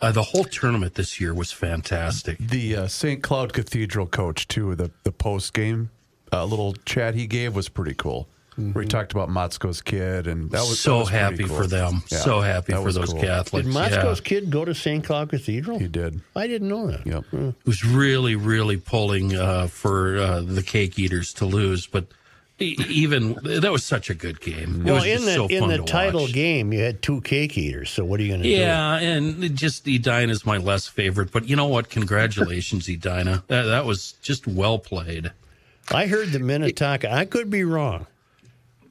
Mm-hmm. The whole tournament this year was fantastic. The St. Cloud Cathedral coach, too, the post-game little chat he gave was pretty cool. Mm-hmm. Where he talked about Motzko's kid, and that was so happy for them. So happy for those Catholics. Did Motzko's kid go to St. Cloud Cathedral? He did. I didn't know that. Yep. Yeah. It was really, really pulling for the cake eaters to lose, but even that was such a good game. Well, in the title game, you had two cake eaters. So what are you going to do? Yeah, and just Edina is my less favorite, but you know what? Congratulations, Edina. That was just well played. I heard the Minnetonka. I could be wrong.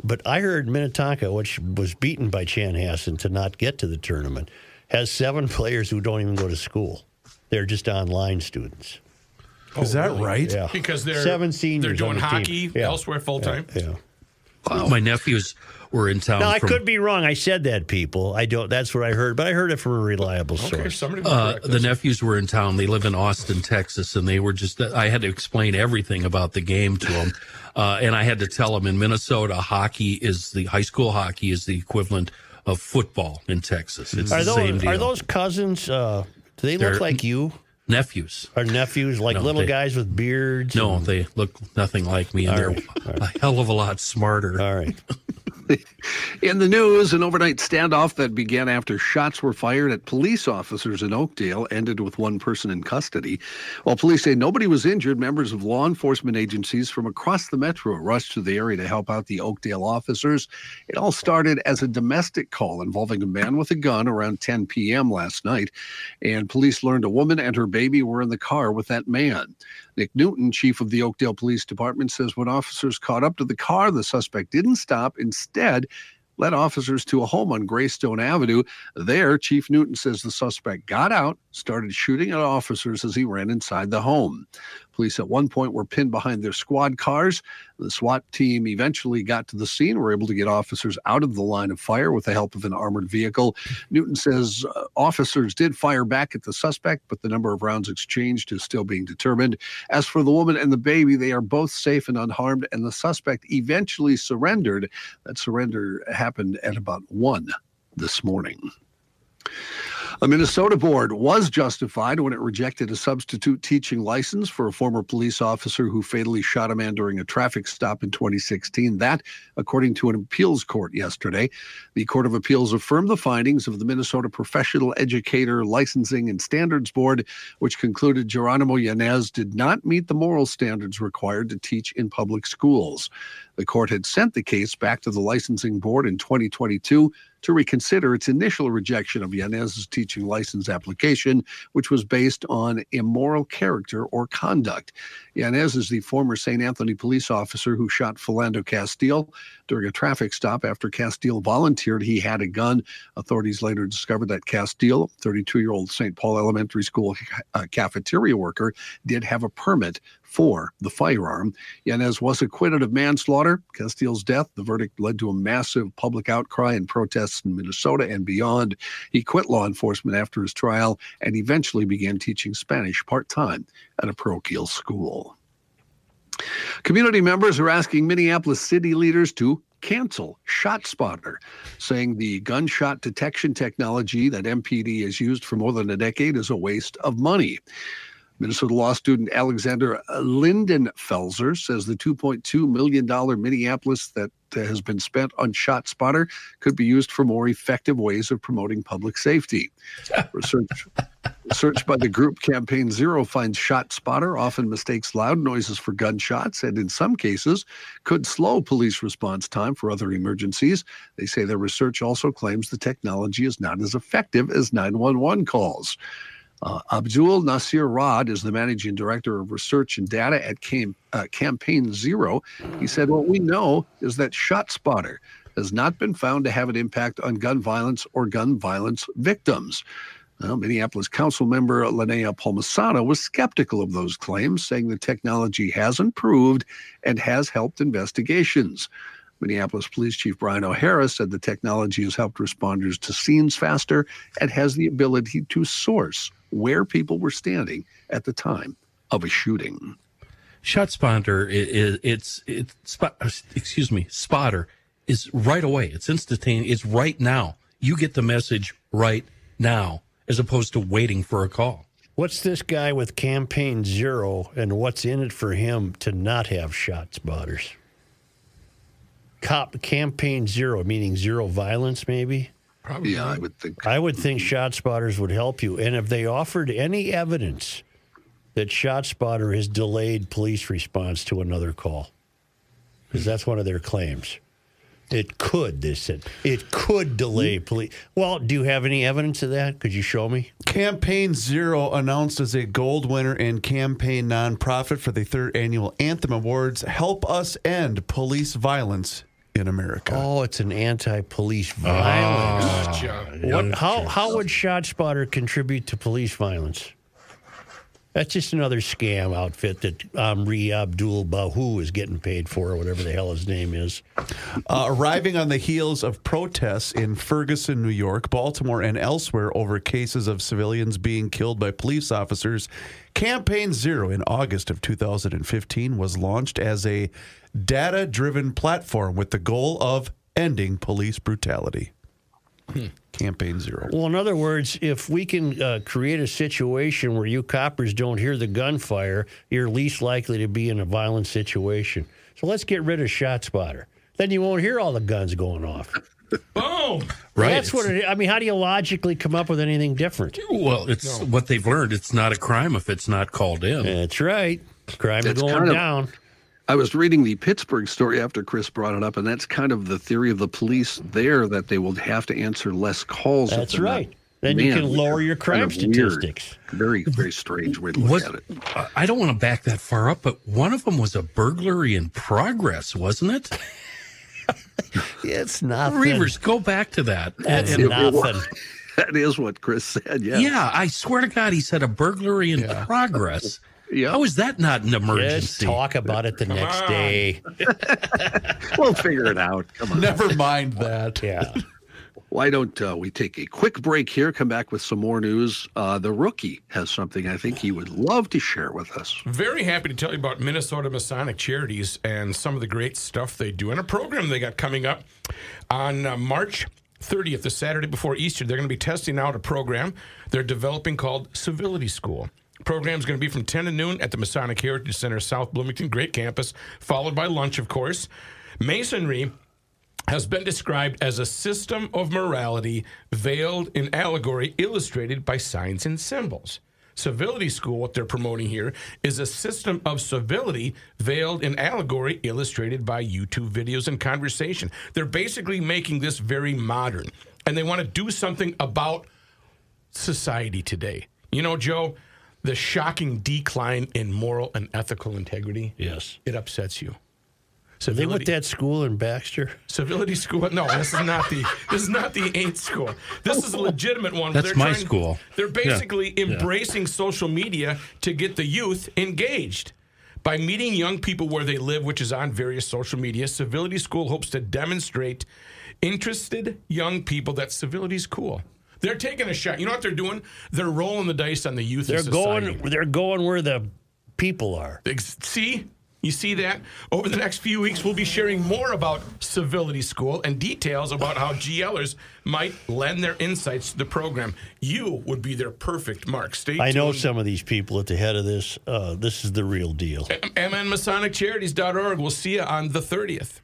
But I heard Minnetonka, which was beaten by Chanhassen to not get to the tournament, has 7 players who don't even go to school. They're just online students. Oh, is that really? Right? Yeah. Because they're 7 seniors. They're doing hockey elsewhere full time. Yeah. Wow. My nephews were in town. No, I could be wrong. I said that, people. I don't. That's what I heard, but I heard it from a reliable source. The nephews were in town. They live in Austin, Texas, and they were just. I had to explain everything about the game to them, and I had to tell them in Minnesota, high school hockey is the equivalent of football in Texas. It's the same deal. Are those cousins? Do they look like you? Nephews. Are nephews like guys with beards? No, they look nothing like me, and they're a hell of a lot smarter. All right. In the news, an overnight standoff that began after shots were fired at police officers in Oakdale ended with one person in custody. While police say nobody was injured, members of law enforcement agencies from across the metro rushed to the area to help out the Oakdale officers. It all started as a domestic call involving a man with a gun around 10 p.m. last night, and police learned a woman and her baby were in the car with that man. Nick Newton, chief of the Oakdale Police Department, says when officers caught up to the car, the suspect didn't stop. Instead, led officers to a home on Greystone Avenue. There, Chief Newton says the suspect got out, started shooting at officers as he ran inside the home. Police at one point were pinned behind their squad cars. The SWAT team eventually got to the scene, were able to get officers out of the line of fire with the help of an armored vehicle. Newton says officers did fire back at the suspect, but the number of rounds exchanged is still being determined. As for the woman and the baby, they are both safe and unharmed, and the suspect eventually surrendered. That surrender happened at about 1 this morning. A Minnesota board was justified when it rejected a substitute teaching license for a former police officer who fatally shot a man during a traffic stop in 2016. That, according to an appeals court yesterday, the Court of Appeals affirmed the findings of the Minnesota Professional Educator Licensing and Standards Board, which concluded Jeronimo Yanez did not meet the moral standards required to teach in public schools. The court had sent the case back to the licensing board in 2022 to reconsider its initial rejection of Yanez's teaching license application, which was based on immoral character or conduct. Yanez is the former St. Anthony police officer who shot Philando Castile during a traffic stop after Castile volunteered he had a gun. Authorities later discovered that Castile, 32-year-old St. Paul Elementary School cafeteria worker, did have a permit for the firearm. Yanez was acquitted of manslaughter. Castile's death, the verdict led to a massive public outcry and protests in Minnesota and beyond. He quit law enforcement after his trial and eventually began teaching Spanish part-time at a parochial school. Community members are asking Minneapolis city leaders to cancel ShotSpotter, saying the gunshot detection technology that MPD has used for more than a decade is a waste of money. Minnesota law student Alexander Lindenfelser says the $2.2 million Minneapolis that has been spent on ShotSpotter could be used for more effective ways of promoting public safety. Research by the group Campaign Zero finds ShotSpotter often mistakes loud noises for gunshots and in some cases could slow police response time for other emergencies. They say their research also claims the technology is not as effective as 911 calls. Abdul Nasir Rod is the managing director of research and data at Campaign Zero. He said, what we know is that ShotSpotter has not been found to have an impact on gun violence or gun violence victims. Well, Minneapolis council member Linnea Palmisano was skeptical of those claims, saying the technology has improved and has helped investigations. Minneapolis Police Chief Brian O'Hara said the technology has helped responders to scenes faster and has the ability to source where people were standing at the time of a shooting. Shot spotter is spotter is right away. It's instantaneous. It's right now. You get the message right now, as opposed to waiting for a call. What's this guy with campaign zero, and what's in it for him to not have shot spotters? Cop campaign zero, meaning zero violence, maybe. Probably. Yeah, I would think. I would think shot spotters would help you, and if they offered any evidence that shot spotter has delayed police response to another call, because that's one of their claims. It could, they said. It could delay police. Well, do you have any evidence of that? Could you show me? Campaign Zero, announced as a gold winner and campaign nonprofit for the 3rd annual Anthem Awards, help us end police violence in America. Oh, it's an anti-police violence. How would ShotSpotter contribute to police violence? That's just another scam outfit that Amri Abdul Bahu is getting paid for, or whatever the hell his name is. Arriving on the heels of protests in Ferguson, New York, Baltimore, and elsewhere over cases of civilians being killed by police officers, Campaign Zero in August of 2015 was launched as a data-driven platform with the goal of ending police brutality. Campaign Zero. Well, in other words, if we can create a situation where you coppers don't hear the gunfire, you're least likely to be in a violent situation. So let's get rid of shot spotter. Then you won't hear all the guns going off. Boom! Right. That's what it is. I mean, how do you logically come up with anything different? Well, it's what they've learned. It's not a crime if it's not called in. That's right. Crime is going down. I was reading the Pittsburgh story after Chris brought it up, and that's kind of the theory of the police there, that they will have to answer less calls. That's right. Then you can lower your crime statistics. Very, very strange way to look at it. I don't want to back that far up, but one of them was a burglary in progress, wasn't it? It's nothing. Reuvers, go back to that. That's nothing. That is what Chris said, yeah. Yeah, I swear to God, he said a burglary in progress. Yep. How is that not an emergency? Just talk about it the next day. We'll figure it out. Come on. Never mind that. Yeah. Why don't we take a quick break here, come back with some more news. The rookie has something I think he would love to share with us. Very happy to tell you about Minnesota Masonic Charities and some of the great stuff they do. And a program they got coming up on March 30th, the Saturday before Easter. They're going to be testing out a program they're developing called Civility School. Program's going to be from 10 to noon at the Masonic Heritage Center, South Bloomington. Great campus, followed by lunch, of course. Masonry has been described as a system of morality veiled in allegory, illustrated by signs and symbols. Civility School, what they're promoting here, is a system of civility veiled in allegory, illustrated by YouTube videos and conversation. They're basically making this very modern, and they want to do something about society today. You know, Joe, the shocking decline in moral and ethical integrity. Yes. It upsets you. So they went to that school in Baxter? Civility School. No, this is not the eighth school. This is a legitimate one. That's my school. They're basically embracing social media to get the youth engaged. By meeting young people where they live, which is on various social media, Civility School hopes to demonstrate interested young people that civility is cool. They're taking a shot. You know what they're doing? They're rolling the dice on the youth of society. They're going where the people are. See? You see that? Over the next few weeks, we'll be sharing more about Civility School and details about how GLers might lend their insights to the program. You would be their perfect mark. Stay tuned. I know some of these people at the head of this. This is the real deal. MNMasonicCharities.org. We'll see you on the 30th.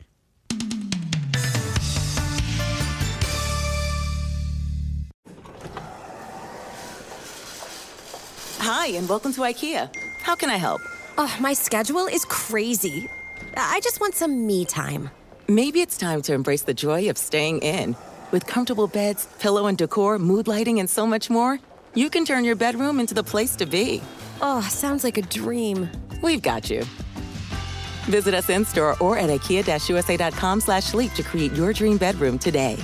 Hi, and welcome to IKEA. How can I help? Oh, my schedule is crazy. I just want some me time. Maybe it's time to embrace the joy of staying in. With comfortable beds, pillow and decor, mood lighting, and so much more, you can turn your bedroom into the place to be. Oh, sounds like a dream. We've got you. Visit us in-store or at ikea-usa.com/sleep to create your dream bedroom today.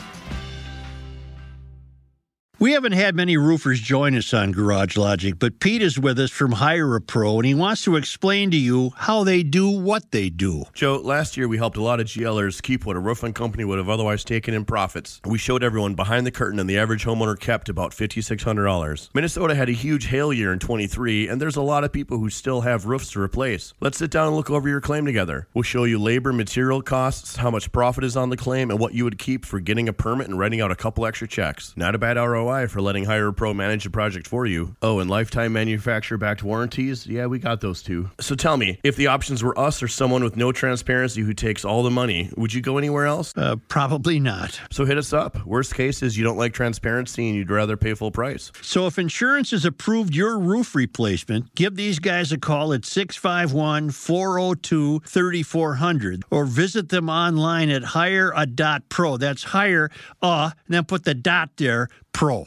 We haven't had many roofers join us on Garage Logic, but Pete is with us from Hire a Pro, and he wants to explain to you how they do what they do. Joe, last year we helped a lot of GLers keep what a roofing company would have otherwise taken in profits. We showed everyone behind the curtain, and the average homeowner kept about $5,600. Minnesota had a huge hail year in 23, and there's a lot of people who still have roofs to replace. Let's sit down and look over your claim together. We'll show you labor, material costs, how much profit is on the claim, and what you would keep for getting a permit and writing out a couple extra checks. Not a bad ROI for letting Hire a Pro manage the project for you. Oh, and lifetime manufacturer-backed warranties? Yeah, we got those too. So tell me, if the options were us or someone with no transparency who takes all the money, would you go anywhere else? Probably not. So hit us up. Worst case is you don't like transparency and you'd rather pay full price. So if insurance has approved your roof replacement, give these guys a call at 651-402-3400 or visit them online at hirea.pro. That's hire and then put the dot there, pro.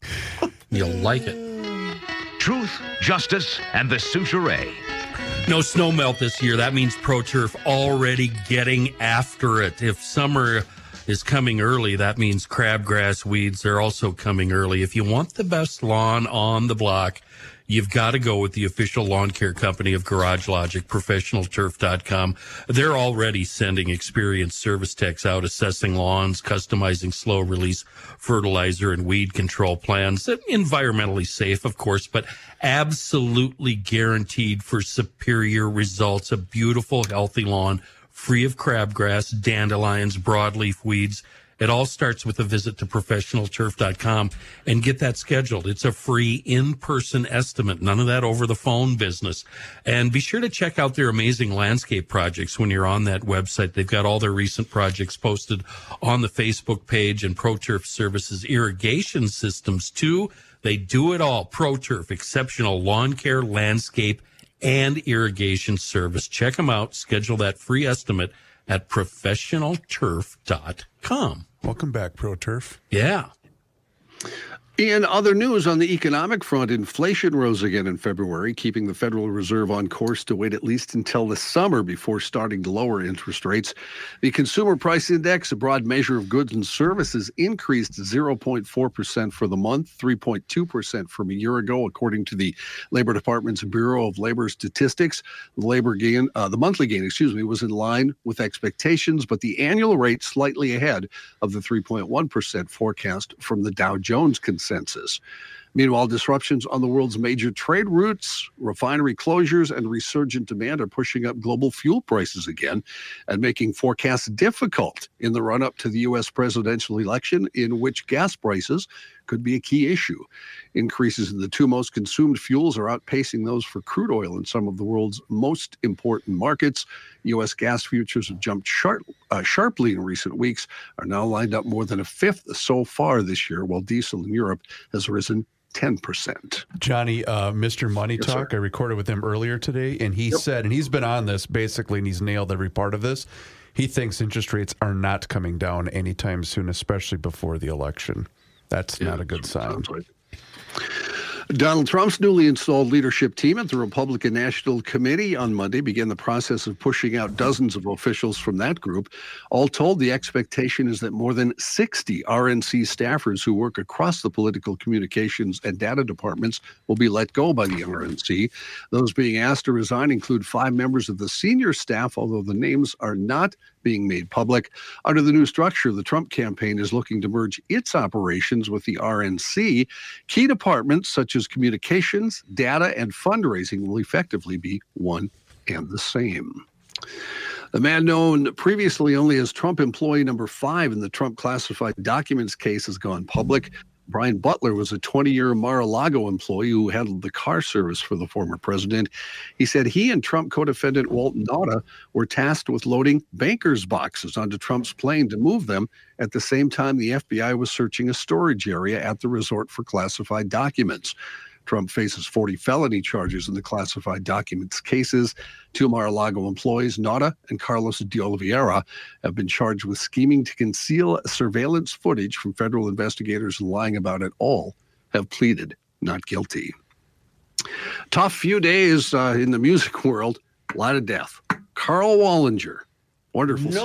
You'll like it. Truth, justice, and the Soucheray. No snow melt this year. That means ProTurf already getting after it. If summer is coming early, that means crabgrass weeds are also coming early. If you want the best lawn on the block, you've got to go with the official lawn care company of Garage Logic, ProfessionalTurf.com. They're already sending experienced service techs out assessing lawns, customizing slow-release fertilizer and weed control plans. Environmentally safe, of course, but absolutely guaranteed for superior results. A beautiful, healthy lawn, free of crabgrass, dandelions, broadleaf weeds. It all starts with a visit to ProfessionalTurf.com and get that scheduled. It's a free in-person estimate. None of that over-the-phone business. And be sure to check out their amazing landscape projects when you're on that website. They've got all their recent projects posted on the Facebook page, and ProTurf services irrigation systems, too. They do it all. ProTurf, exceptional lawn care, landscape, and irrigation service. Check them out. Schedule that free estimate at ProfessionalTurf.com. Welcome back, ProTurf. Yeah. In other news on the economic front, inflation rose again in February, keeping the Federal Reserve on course to wait at least until the summer before starting to lower interest rates. The Consumer Price Index, a broad measure of goods and services, increased 0.4% for the month, 3.2% from a year ago, according to the Labor Department's Bureau of Labor Statistics. The monthly gain was in line with expectations, but the annual rate slightly ahead of the 3.1% forecast from the Dow Jones consensus. Meanwhile, disruptions on the world's major trade routes, refinery closures, and resurgent demand are pushing up global fuel prices again and making forecasts difficult in the run-up to the U.S. presidential election, in which gas prices could be a key issue. Increases in the two most consumed fuels are outpacing those for crude oil in some of the world's most important markets. U.S. gas futures have jumped sharply in recent weeks, are now lined up more than a fifth so far this year, while diesel in Europe has risen 10%. Johnny, Mr. Money Talk, sir. I recorded with him earlier today, and he said, and he's been on this basically, and he's nailed every part of this, he thinks interest rates are not coming down anytime soon, especially before the election. That's not a good sign. Right. Donald Trump's newly installed leadership team at the Republican National Committee on Monday began the process of pushing out dozens of officials from that group. All told, the expectation is that more than 60 RNC staffers who work across the political communications and data departments will be let go by the RNC. Those being asked to resign include 5 members of the senior staff, although the names are not being made public. Under the new structure, the Trump campaign is looking to merge its operations with the RNC. Key departments such as communications, data, and fundraising will effectively be one and the same. The man known previously only as Trump employee number 5 in the Trump classified documents case has gone public. Brian Butler was a 20-year Mar-a-Lago employee who handled the car service for the former president. He said he and Trump co-defendant Walton Nauta were tasked with loading bankers' boxes onto Trump's plane to move them at the same time the FBI was searching a storage area at the resort for classified documents. Trump faces 40 felony charges in the classified documents cases. 2 Mar-a-Lago employees, Nauta and Carlos de Oliveira, have been charged with scheming to conceal surveillance footage from federal investigators and lying about it. All have pleaded not guilty. Tough few days in the music world. A lot of death. Carl Wallinger, wonderful singer.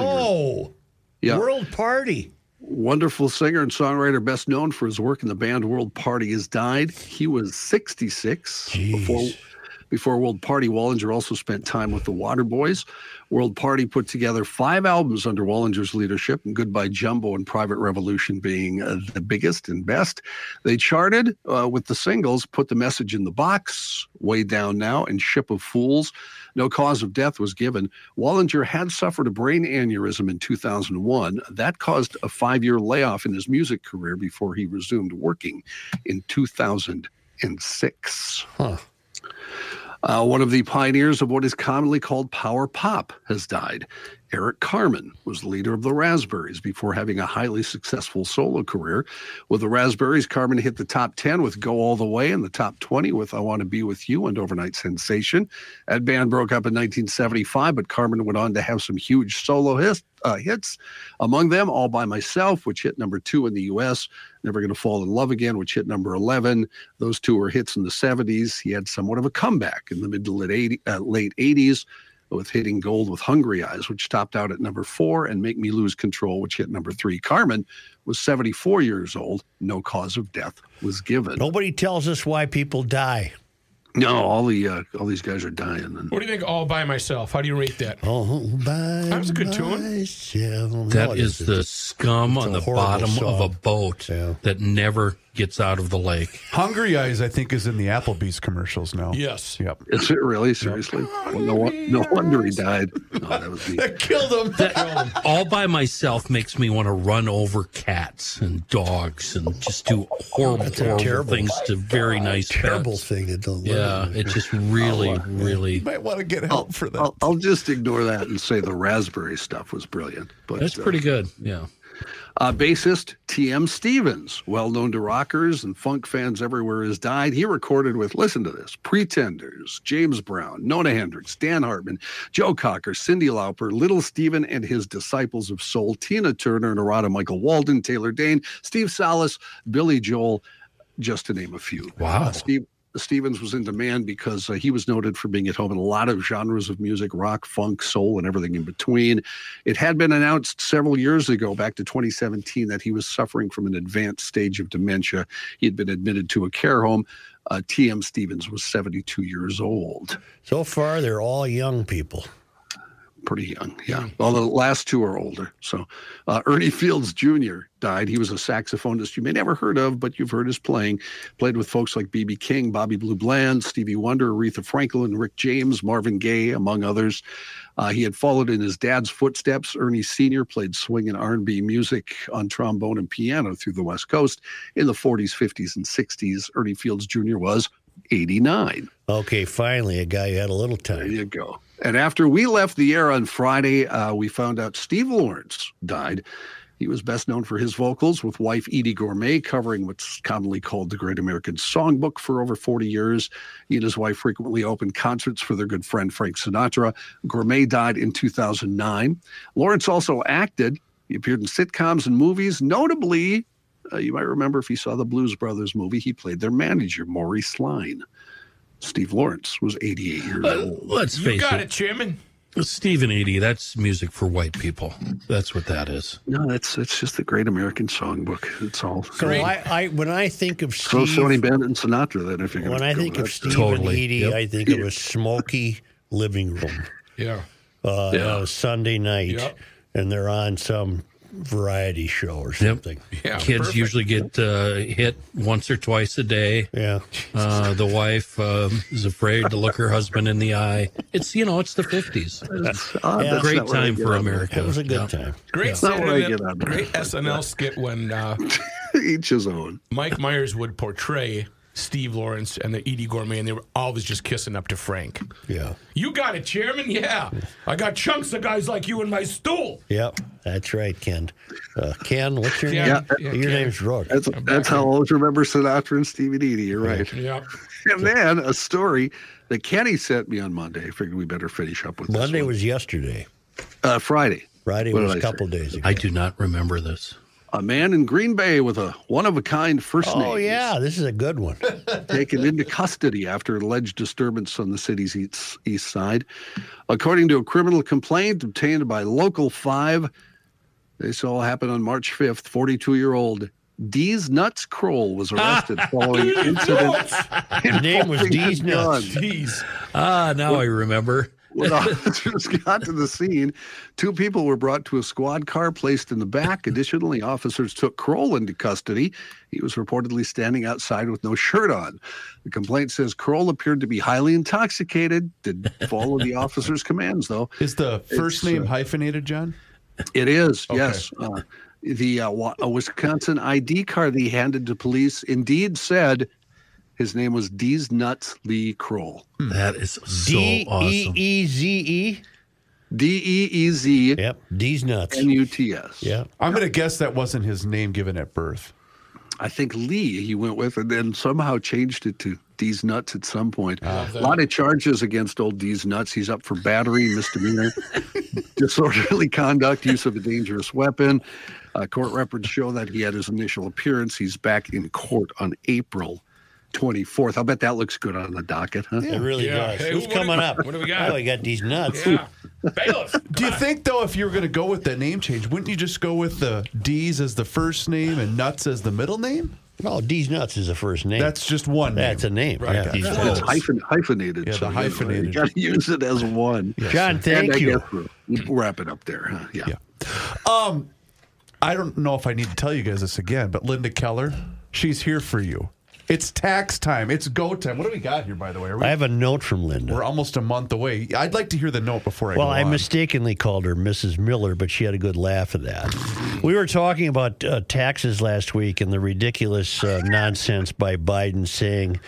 World Party. Wonderful singer and songwriter, best known for his work in the band World Party, has died. He was 66. Jeez. Before World Party, Wallinger also spent time with the Waterboys. World Party put together 5 albums under Wallinger's leadership, and Goodbye Jumbo and Private Revolution being the biggest and best. They charted with the singles Put the Message in the Box, Way Down Now, and Ship of Fools. No cause of death was given. Wallinger had suffered a brain aneurysm in 2001. That caused a 5-year layoff in his music career before he resumed working in 2006. Huh. One of the pioneers of what is commonly called power pop has died. Eric Carmen was the leader of the Raspberries before having a highly successful solo career. With the Raspberries, Carmen hit the top 10 with Go All the Way and the top 20 with I Want to Be With You and Overnight Sensation. That band broke up in 1975, but Carmen went on to have some huge solo hits, among them All By Myself, which hit number 2 in the U.S., Never Gonna Fall in Love Again, which hit number 11. Those two were hits in the 70s. He had somewhat of a comeback in the mid to late 80s, with hitting gold with Hungry Eyes, which topped out at number 4, and Make Me Lose Control, which hit number 3. Carmen was 74 years old. No cause of death was given. Nobody tells us why people die. No, all these guys are dying. What do you think, All By Myself? How do you rate that? All by that was a good tune. That is the scum on the bottom of a boat that never gets out of the lake. Hungry Eyes, I think, is in the Applebee's commercials now. Yes. Yep. Is it really? Seriously? Well, no wonder he died. No, that was me. That killed him. That, All By Myself makes me want to run over cats and dogs and just do horrible things to very nice pets. Terrible thing at the lake. Yeah, it just really, really... You might want to get help for that. I'll just ignore that and say the Raspberry stuff was brilliant. But that's pretty good, yeah. Bassist T.M. Stevens, well-known to rockers and funk fans everywhere, has died. He recorded with, listen to this, Pretenders, James Brown, Nona Hendrix, Dan Hartman, Joe Cocker, Cyndi Lauper, Little Steven and His Disciples of Soul, Tina Turner, Narada Michael Walden, Taylor Dane, Steve Salas, Billy Joel, just to name a few. Wow. Stevens was in demand because he was noted for being at home in a lot of genres of music, rock, funk, soul, and everything in between. It had been announced several years ago, back to 2017, that he was suffering from an advanced stage of dementia. He had been admitted to a care home. T.M. Stevens was 72 years old. So far, they're all young people. Pretty young, yeah. Well, the last two are older. So Ernie Fields Jr. died. He was a saxophonist you may never heard of, but you've heard his playing. Played with folks like B.B. King, Bobby Blue Bland, Stevie Wonder, Aretha Franklin, Rick James, Marvin Gaye, among others. He had followed in his dad's footsteps. Ernie Sr. played swing and R&B music on trombone and piano through the West Coast in the 40s, 50s, and 60s. Ernie Fields Jr. was 89. Okay, finally, a guy who had a little time. There you go. And after we left the air on Friday, we found out Steve Lawrence died. He was best known for his vocals with wife Edie Gourmet, covering what's commonly called the Great American Songbook for over 40 years. He and his wife frequently opened concerts for their good friend Frank Sinatra. Gourmet died in 2009. Lawrence also acted. He appeared in sitcoms and movies, notably, you might remember if you saw the Blues Brothers movie, he played their manager, Maurice Sline. Steve Lawrence was 88 years old. Let's face it. You got it, Chairman. Steve and 80, that's music for white people. That's what that is. No, it's just the Great American Songbook. It's all. So I when I think of Steve. So Sony Bennett and Sinatra, then, if you're going to. When I think of Steve and 80, yep. I think of a smoky living room. Yeah. Sunday night, and they're on some variety show or something. Yep. Yeah, kids usually get hit once or twice a day. Yeah, the wife is afraid to look her husband in the eye. It's it's the 50s. That's great time for America. It was a good time. Great SNL skit when each his own. Mike Myers would portray Steve Lawrence and the Edie Gourmet, and they were always just kissing up to Frank. Yeah. You got it, Chairman. Yeah. I got chunks of guys like you in my stool. Yep. That's right, Ken. Ken, what's your name? Yeah, your name's Rook. That's how I always remember Sinatra and Stevie and Edie. You're right. Yeah. And then a story that Kenny sent me on Monday. I figured we better finish up with Monday was yesterday. Friday. Friday was a couple days ago. I do not remember this. A man in Green Bay with a one-of-a-kind first name. Oh, yeah, this is a good one. Taken into custody after alleged disturbance on the city's east side. According to a criminal complaint obtained by Local 5, This all happened on March 5th. 42-year-old D's Nuts Kroll was arrested following incidents. His name was D's Nuts. Jeez. Ah, now I remember. When officers got to the scene, two people were brought to a squad car placed in the back. Additionally, officers took Kroll into custody. He was reportedly standing outside with no shirt on. The complaint says Kroll appeared to be highly intoxicated, did follow the officers' commands, though. Is the first name hyphenated, John? It is, okay. Yes. The Wisconsin ID card that he handed to police indeed said his name was D's Nuts Lee Kroll. That is so awesome. D-E-E-Z-E? D-E-E-Z. Yep, D's Nuts. N-U-T-S. Yeah. I'm going to guess that wasn't his name given at birth. I think Lee he went with and then somehow changed it to D's Nuts at some point. A lot of charges against old D's Nuts. He's up for battery, misdemeanor, disorderly conduct, use of a dangerous weapon. Court records show that he had his initial appearance. He's back in court on April 24th. I'll bet that looks good on the docket, huh? Yeah, it really does. Hey, who's coming up? What do we got? Oh, we got D's Nuts. Yeah. Bailiff. Do you think, though, if you were going to go with that name change, wouldn't you just go with the D's as the first name and Nuts as the middle name? No, D's Nuts is the first name. That's just one name. That's a name. Right. Yeah. Yeah. It's hyphenated. Yeah, so the hyphenated. You got to use it as one. Yes. John, thank you. We'll wrap it up there. Huh? Yeah. I don't know if I need to tell you guys this again, but Linda Keller, she's here for you. It's tax time. It's go time. What do we got here, by the way? I have a note from Linda. We're almost a month away. I'd like to hear the note before I go on. I mistakenly called her Mrs. Miller, but she had a good laugh at that. We were talking about taxes last week and the ridiculous nonsense by Biden saying,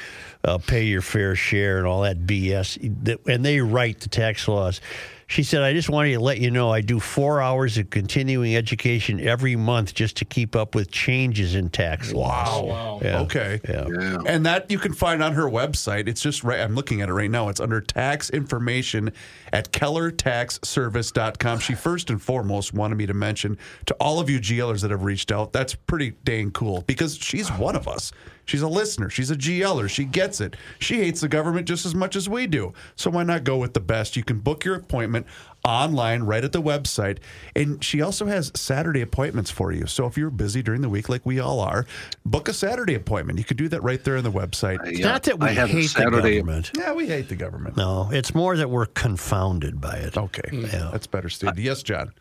pay your fair share and all that BS. And they write the tax laws. She said, I just wanted to let you know I do 4 hours of continuing education every month just to keep up with changes in tax laws. Wow. Yeah. Okay. Yeah. Yeah. And that you can find on her website. It's just right. I'm looking at it right now. It's under tax information at kellertaxservice.com. She first and foremost wanted me to mention to all of you GLers that have reached out, that's pretty dang cool because she's one of us. She's a listener. She's a GLer. She gets it. She hates the government just as much as we do. So why not go with the best? You can book your appointment online right at the website. And she also has Saturday appointments for you. So if you're busy during the week like we all are, book a Saturday appointment. You could do that right there on the website. It's not that we hate the government. Yeah, we hate the government. No, it's more that we're confounded by it. Okay. Yeah. That's better, Steve. Yes, John.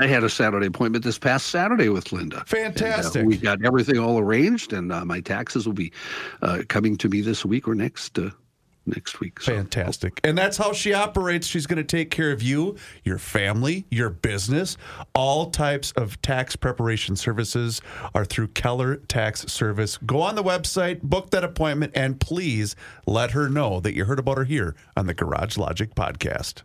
I had a Saturday appointment this past Saturday with Linda. Fantastic. And, we got everything all arranged, and my taxes will be coming to me this week or next week. So. Fantastic. And that's how she operates. She's going to take care of you, your family, your business. All types of tax preparation services are through Keller Tax Service. Go on the website, book that appointment, and please let her know that you heard about her here on the Garage Logic Podcast.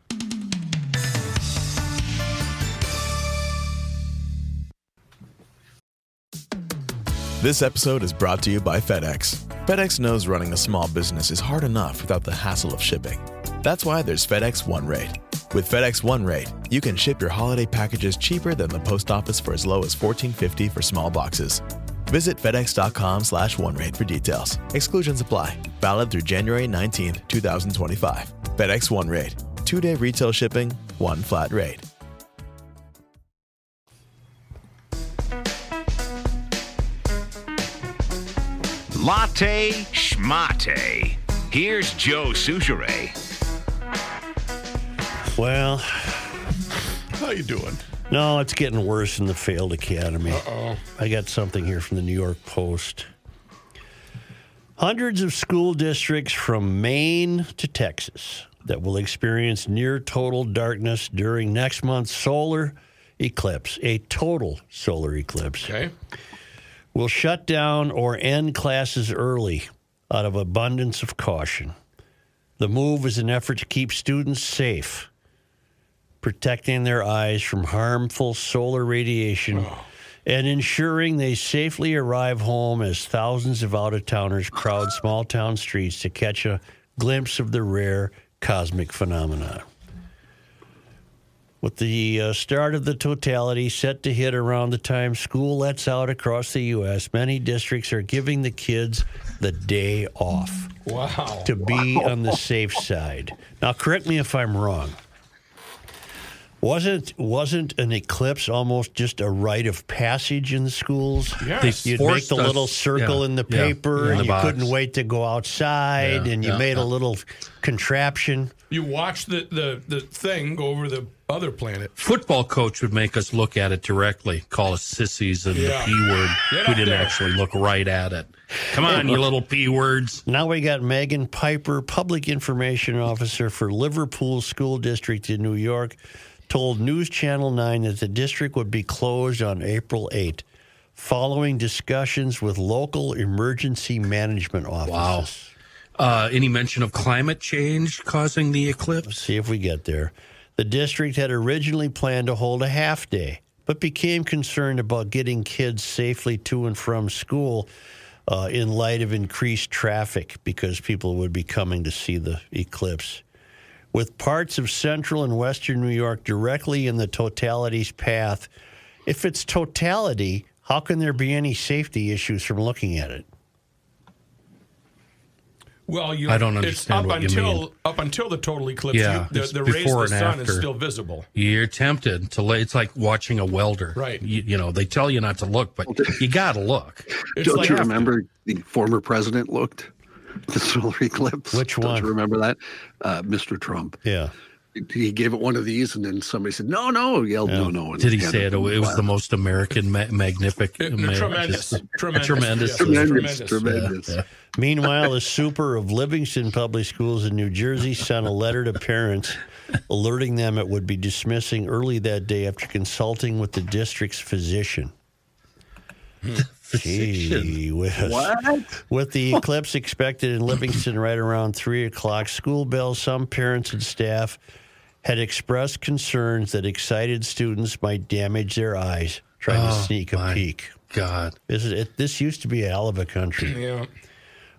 This episode is brought to you by FedEx. FedEx knows running a small business is hard enough without the hassle of shipping. That's why there's FedEx One Rate. With FedEx One Rate, you can ship your holiday packages cheaper than the post office for as low as $14.50 for small boxes. Visit FedEx.com/onerate for details. Exclusions apply. Valid through January 19th, 2025. FedEx One Rate. 2-day retail shipping, one flat rate. Latte schmate. Here's Joe Soucheray. Well, how you doing? No, it's getting worse in the failed academy. Uh-oh. I got something here from the New York Post. Hundreds of school districts from Maine to Texas that will experience near total darkness during next month's solar eclipse, a total solar eclipse. Okay. Will shut down or end classes early out of abundance of caution. The move is an effort to keep students safe, protecting their eyes from harmful solar radiation and ensuring they safely arrive home as thousands of out-of-towners crowd small-town streets to catch a glimpse of the rare cosmic phenomena. With the start of the totality set to hit around the time school lets out across the U.S., many districts are giving the kids the day off to be on the safe side. Now, correct me if I'm wrong, Wasn't an eclipse almost just a rite of passage in schools? Yes. You'd make the little circle in the paper, and you couldn't wait to go outside, and you made a little contraption. You watched the thing go over the other planet. Football coach would make us look at it directly, call us sissies and the P-word. We didn't actually look right at it. Come on, you little P-words. Now we got Megan Piper, public information officer for Liverpool School District in New York, told News Channel 9 that the district would be closed on April 8, following discussions with local emergency management offices. Wow. Any mention of climate change causing the eclipse? Let's see if we get there. The district had originally planned to hold a half day, but became concerned about getting kids safely to and from school in light of increased traffic, because people would be coming to see the eclipse. With parts of central and western New York directly in the totality's path, if it's totality, how can there be any safety issues from looking at it? Well, I don't understand what you mean. Up until the total eclipse, the rays of the sun is still visible. You're tempted to lay. It's like watching a welder. Right. You know, they tell you not to look, but you got to look. Don't you remember the former president looked at the solar eclipse? Which one? Don't you remember that? Mr. Trump. Yeah. He gave it one of these, and then somebody said, no, no, yelled, no, no. Did he say it? It was the most American, magnificent. Tremendous. Tremendous. Tremendous. Meanwhile, a super of Livingston Public Schools in New Jersey sent a letter to parents alerting them it would be dismissing early that day after consulting with the district's physician. Gee whiz. What? With the eclipse expected in Livingston right around 3 o'clock, school bells, some parents and staff had expressed concerns that excited students might damage their eyes trying to sneak a peek. God. This used to be a hell of a country. Yeah.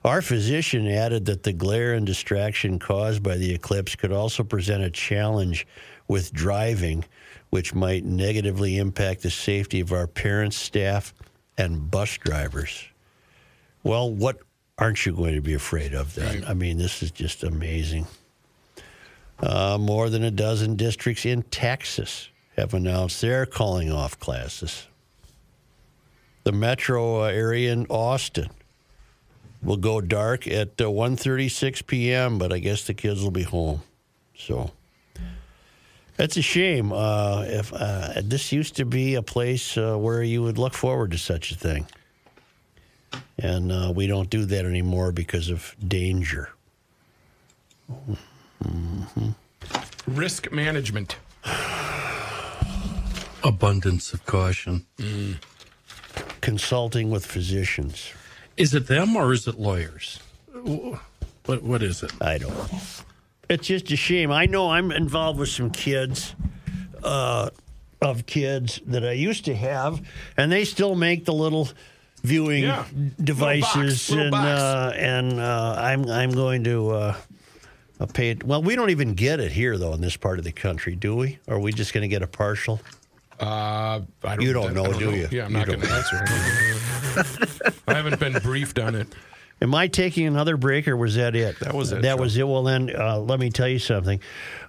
Our physician added that the glare and distraction caused by the eclipse could also present a challenge with driving, which might negatively impact the safety of our parents, staff, and bus drivers. Well, what aren't you going to be afraid of then? I mean, this is just amazing. More than a dozen districts in Texas have announced they're calling off classes. The metro area in Austin will go dark at 1:36 p.m., but I guess the kids will be home. So that's a shame. If this used to be a place where you would look forward to such a thing. And we don't do that anymore because of danger. Mm-hmm. Risk management. Abundance of caution. Mm. Consulting with physicians. Is it them or is it lawyers? What is it? I don't know. It's just a shame. I know I'm involved with some kids, that I used to have, and they still make the little viewing devices, and I'm going to pay it. Well, we don't even get it here though in this part of the country, do we? Or are we just going to get a partial? You don't know, do you? Yeah, I'm not going to answer. I haven't been briefed on it. Am I taking another break, or was that it? That was it. That was it. Well, then, let me tell you something.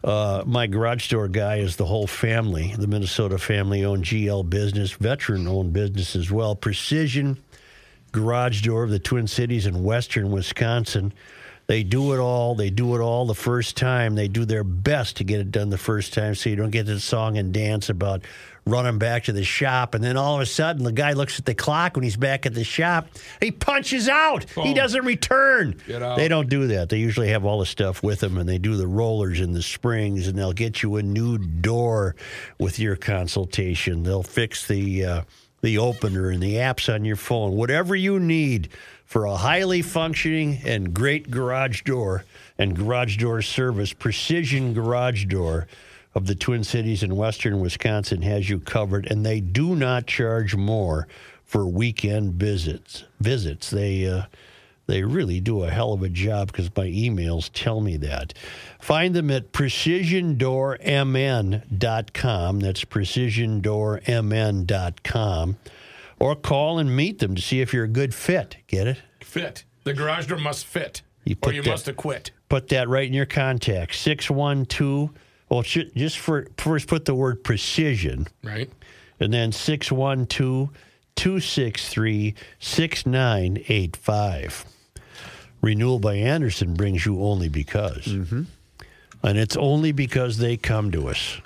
My garage door guy is the whole family, the Minnesota family-owned GL business, veteran-owned business as well. Precision Garage Door of the Twin Cities in western Wisconsin. They do it all. They do it all the first time. They do their best to get it done the first time, so you don't get this song and dance about running back to the shop. And then all of a sudden, the guy looks at the clock when he's back at the shop. He punches out. Boom. He doesn't return. They don't do that. They usually have all the stuff with them, and they do the rollers and the springs, and they'll get you a new door with your consultation. They'll fix the opener and the apps on your phone. Whatever you need for a highly functioning and great garage door and garage door service, Precision Garage Door of the Twin Cities in western Wisconsin has you covered, and they do not charge more for weekend visits. They really do a hell of a job, because my emails tell me that. Find them at precisiondoormn.com. That's precisiondoormn.com. Or call and meet them to see if you're a good fit. Get it? Fit. The garage door must fit, or you must have quit. Put that right in your contact. 612 Well, just for first put the word precision. Right. And then 612-263-6985. Renewal by Anderson brings you only because. Mm-hmm. And it's only because they come to us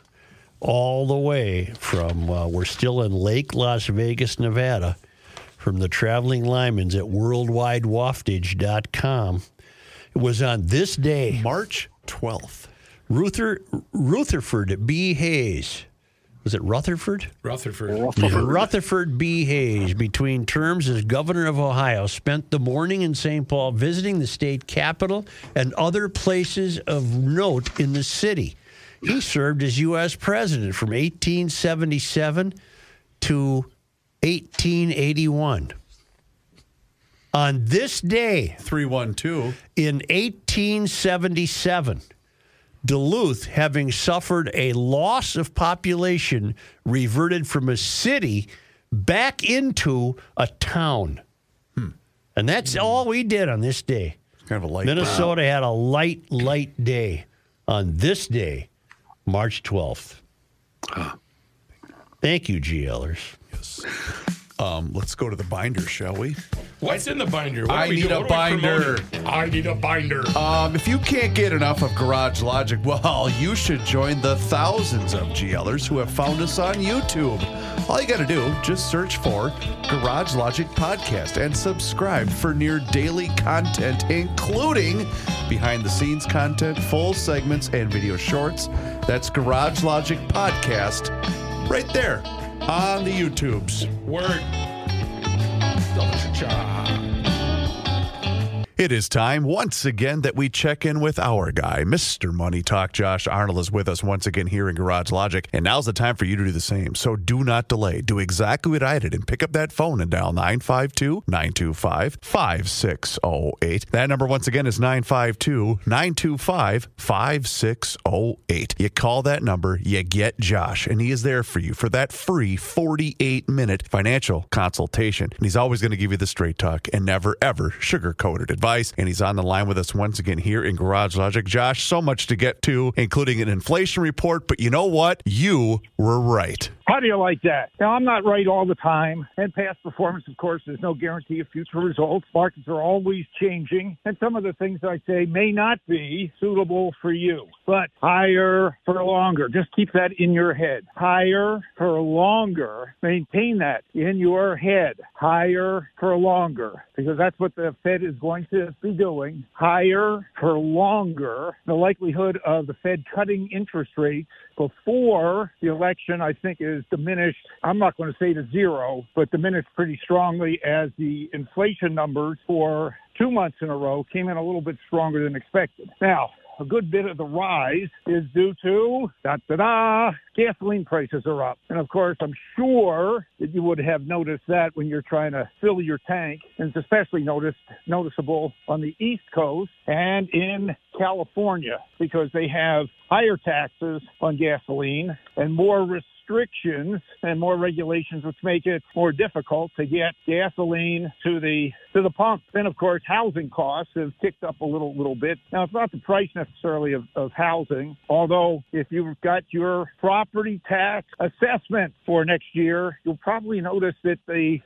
all the way from, we're still in Lake Las Vegas, Nevada, from the Traveling Lyman's at worldwidewaftage.com. It was on this day, March 12th. Rutherford B. Hayes. Was it Rutherford? Rutherford. Yeah. Rutherford B. Hayes, between terms as governor of Ohio, spent the morning in St. Paul visiting the state capitol and other places of note in the city. He served as U.S. president from 1877 to 1881. On this day, 312 in 1877, Duluth, having suffered a loss of population, reverted from a city back into a town. Hmm. And that's all we did on this day. Kind of a light Minnesota had a light day on this day, March 12th. Thank you, GLers. Yes. Let's go to the binder, shall we? What's in the binder? What I need a binder. If you can't get enough of Garage Logic, well, you should join the thousands of GLers who have found us on YouTube. All you got to do, just search for Garage Logic Podcast and subscribe for near daily content, including behind-the-scenes content, full segments, and video shorts. That's Garage Logic Podcast right there. On the YouTubes. Word. It is time once again that we check in with our guy, Mr. Money Talk. Josh Arnold is with us once again here in Garage Logic, and now's the time for you to do the same. So do not delay. Do exactly what I did and pick up that phone and dial 952-925-5608. That number once again is 952-925-5608. You call that number, you get Josh, and he is there for you for that free 48-minute financial consultation. And he's always going to give you the straight talk and never, ever sugar-coated advice. And he's on the line with us once again here in Garage Logic. Josh, so much to get to, including an inflation report. But you know what? You were right. How do you like that? Now, I'm not right all the time. And past performance, of course, there's no guarantee of future results. Markets are always changing. And some of the things I say may not be suitable for you. But higher for longer. Just keep that in your head. Higher for longer. Maintain that in your head. Higher for longer. Because that's what the Fed is going to be doing. Higher for longer. The likelihood of the Fed cutting interest rates before the election, I think, is diminished. I'm not going to say to zero, but diminished pretty strongly as the inflation numbers for 2 months in a row came in a little bit stronger than expected. Now, a good bit of the rise is due to, gasoline prices are up. And of course, I'm sure that you would have noticed that when you're trying to fill your tank. And it's especially noticeable on the East Coast and in California, because they have higher taxes on gasoline and more restrictions and more regulations, which make it more difficult to get gasoline to the pump. Then, of course, housing costs have ticked up a little bit. Now, it's not the price necessarily of housing, although if you've got your property tax assessment for next year, you'll probably notice that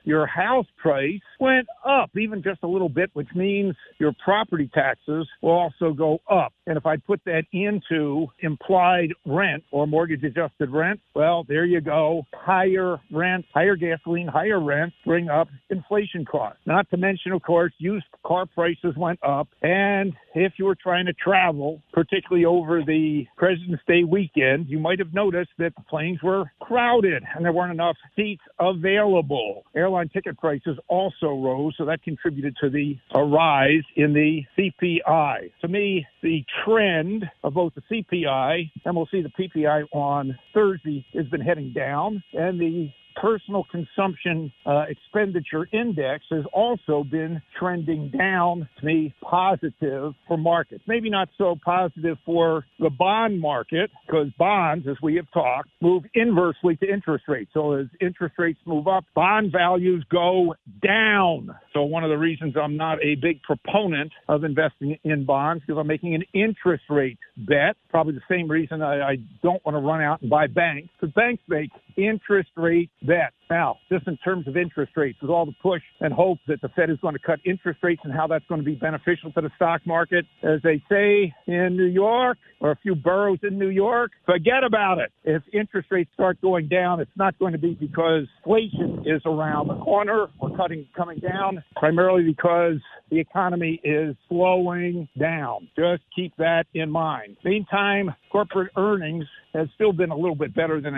your house price went up even just a little bit, which means your property taxes will also go up. And if I put that into implied rent or mortgage-adjusted rent, well, there you go. Higher rent, higher gasoline, higher rent bring up inflation costs. Not to mention, of course, used car prices went up. And if you were trying to travel, particularly over the President's Day weekend, you might have noticed that the planes were crowded and there weren't enough seats available. Airline ticket prices also rose, so that contributed to a rise in the CPI. To me, the trend of both the CPI, and we'll see the PPI on Thursday, has been heading down, and the personal consumption expenditure index has also been trending down, to me, positive for markets. Maybe not so positive for the bond market, because bonds, as we have talked, move inversely to interest rates. So as interest rates move up, bond values go down. So one of the reasons I'm not a big proponent of investing in bonds, because I'm making an interest rate bet. Probably the same reason I don't want to run out and buy banks, because banks make interest rate bets. Now, just in terms of interest rates, with all the push and hope that the Fed is going to cut interest rates and how that's going to be beneficial to the stock market, as they say in New York, or a few boroughs in New York, forget about it. If interest rates start going down, it's not going to be because inflation is around the corner or coming down, primarily because the economy is slowing down. Just keep that in mind. Meantime, corporate earnings has still been a little bit better than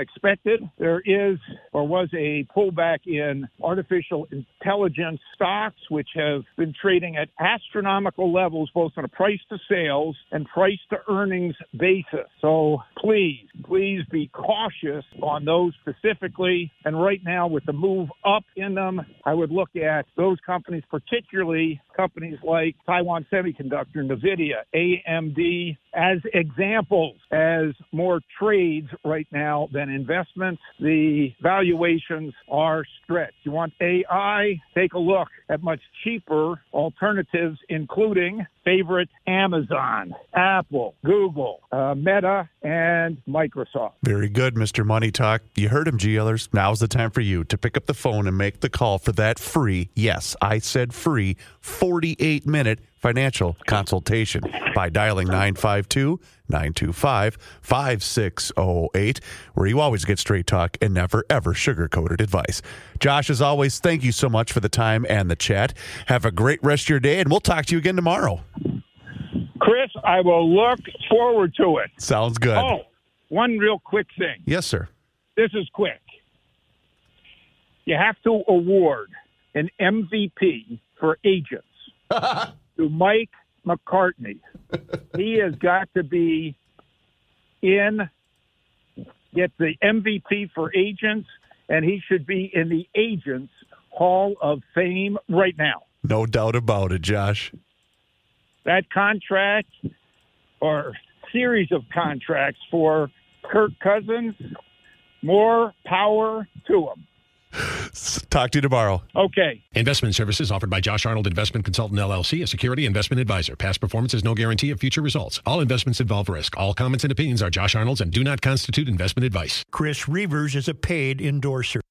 expected. There is or was a pullback in artificial intelligence stocks, which have been trading at astronomical levels, both on a price to sales and price to earnings basis. So please be cautious on those specifically. And right now with the move up in them, I would look at those companies, particularly companies like Taiwan Semiconductor, NVIDIA, AMD, as examples, as more trades right now than investments. The valuations are stretched. You want AI? Take a look at much cheaper alternatives, including favorite Amazon, Apple, Google, Meta, and Microsoft. Very good, Mr. Money Talk. You heard him, GLers. Now's the time for you to pick up the phone and make the call for that free, yes, I said free, 48-minute financial consultation by dialing 952-925-5608, where you always get straight talk and never, ever sugar-coated advice. Josh, as always, thank you so much for the time and the chat. Have a great rest of your day, and we'll talk to you again tomorrow. Chris, I will look forward to it. Sounds good. Oh, one real quick thing. Yes, sir. This is quick. You have to award an MVP for agents. To Mike McCartney. He has got to be get the MVP for agents, and he should be in the Agents Hall of Fame right now. No doubt about it, Josh. That contract, or series of contracts, for Kirk Cousins, more power to him. Talk to you tomorrow. Okay. Investment services offered by Josh Arnold Investment Consultant, LLC, a security investment advisor. Past performance is no guarantee of future results. All investments involve risk. All comments and opinions are Josh Arnold's and do not constitute investment advice. Chris Reuvers is a paid endorser.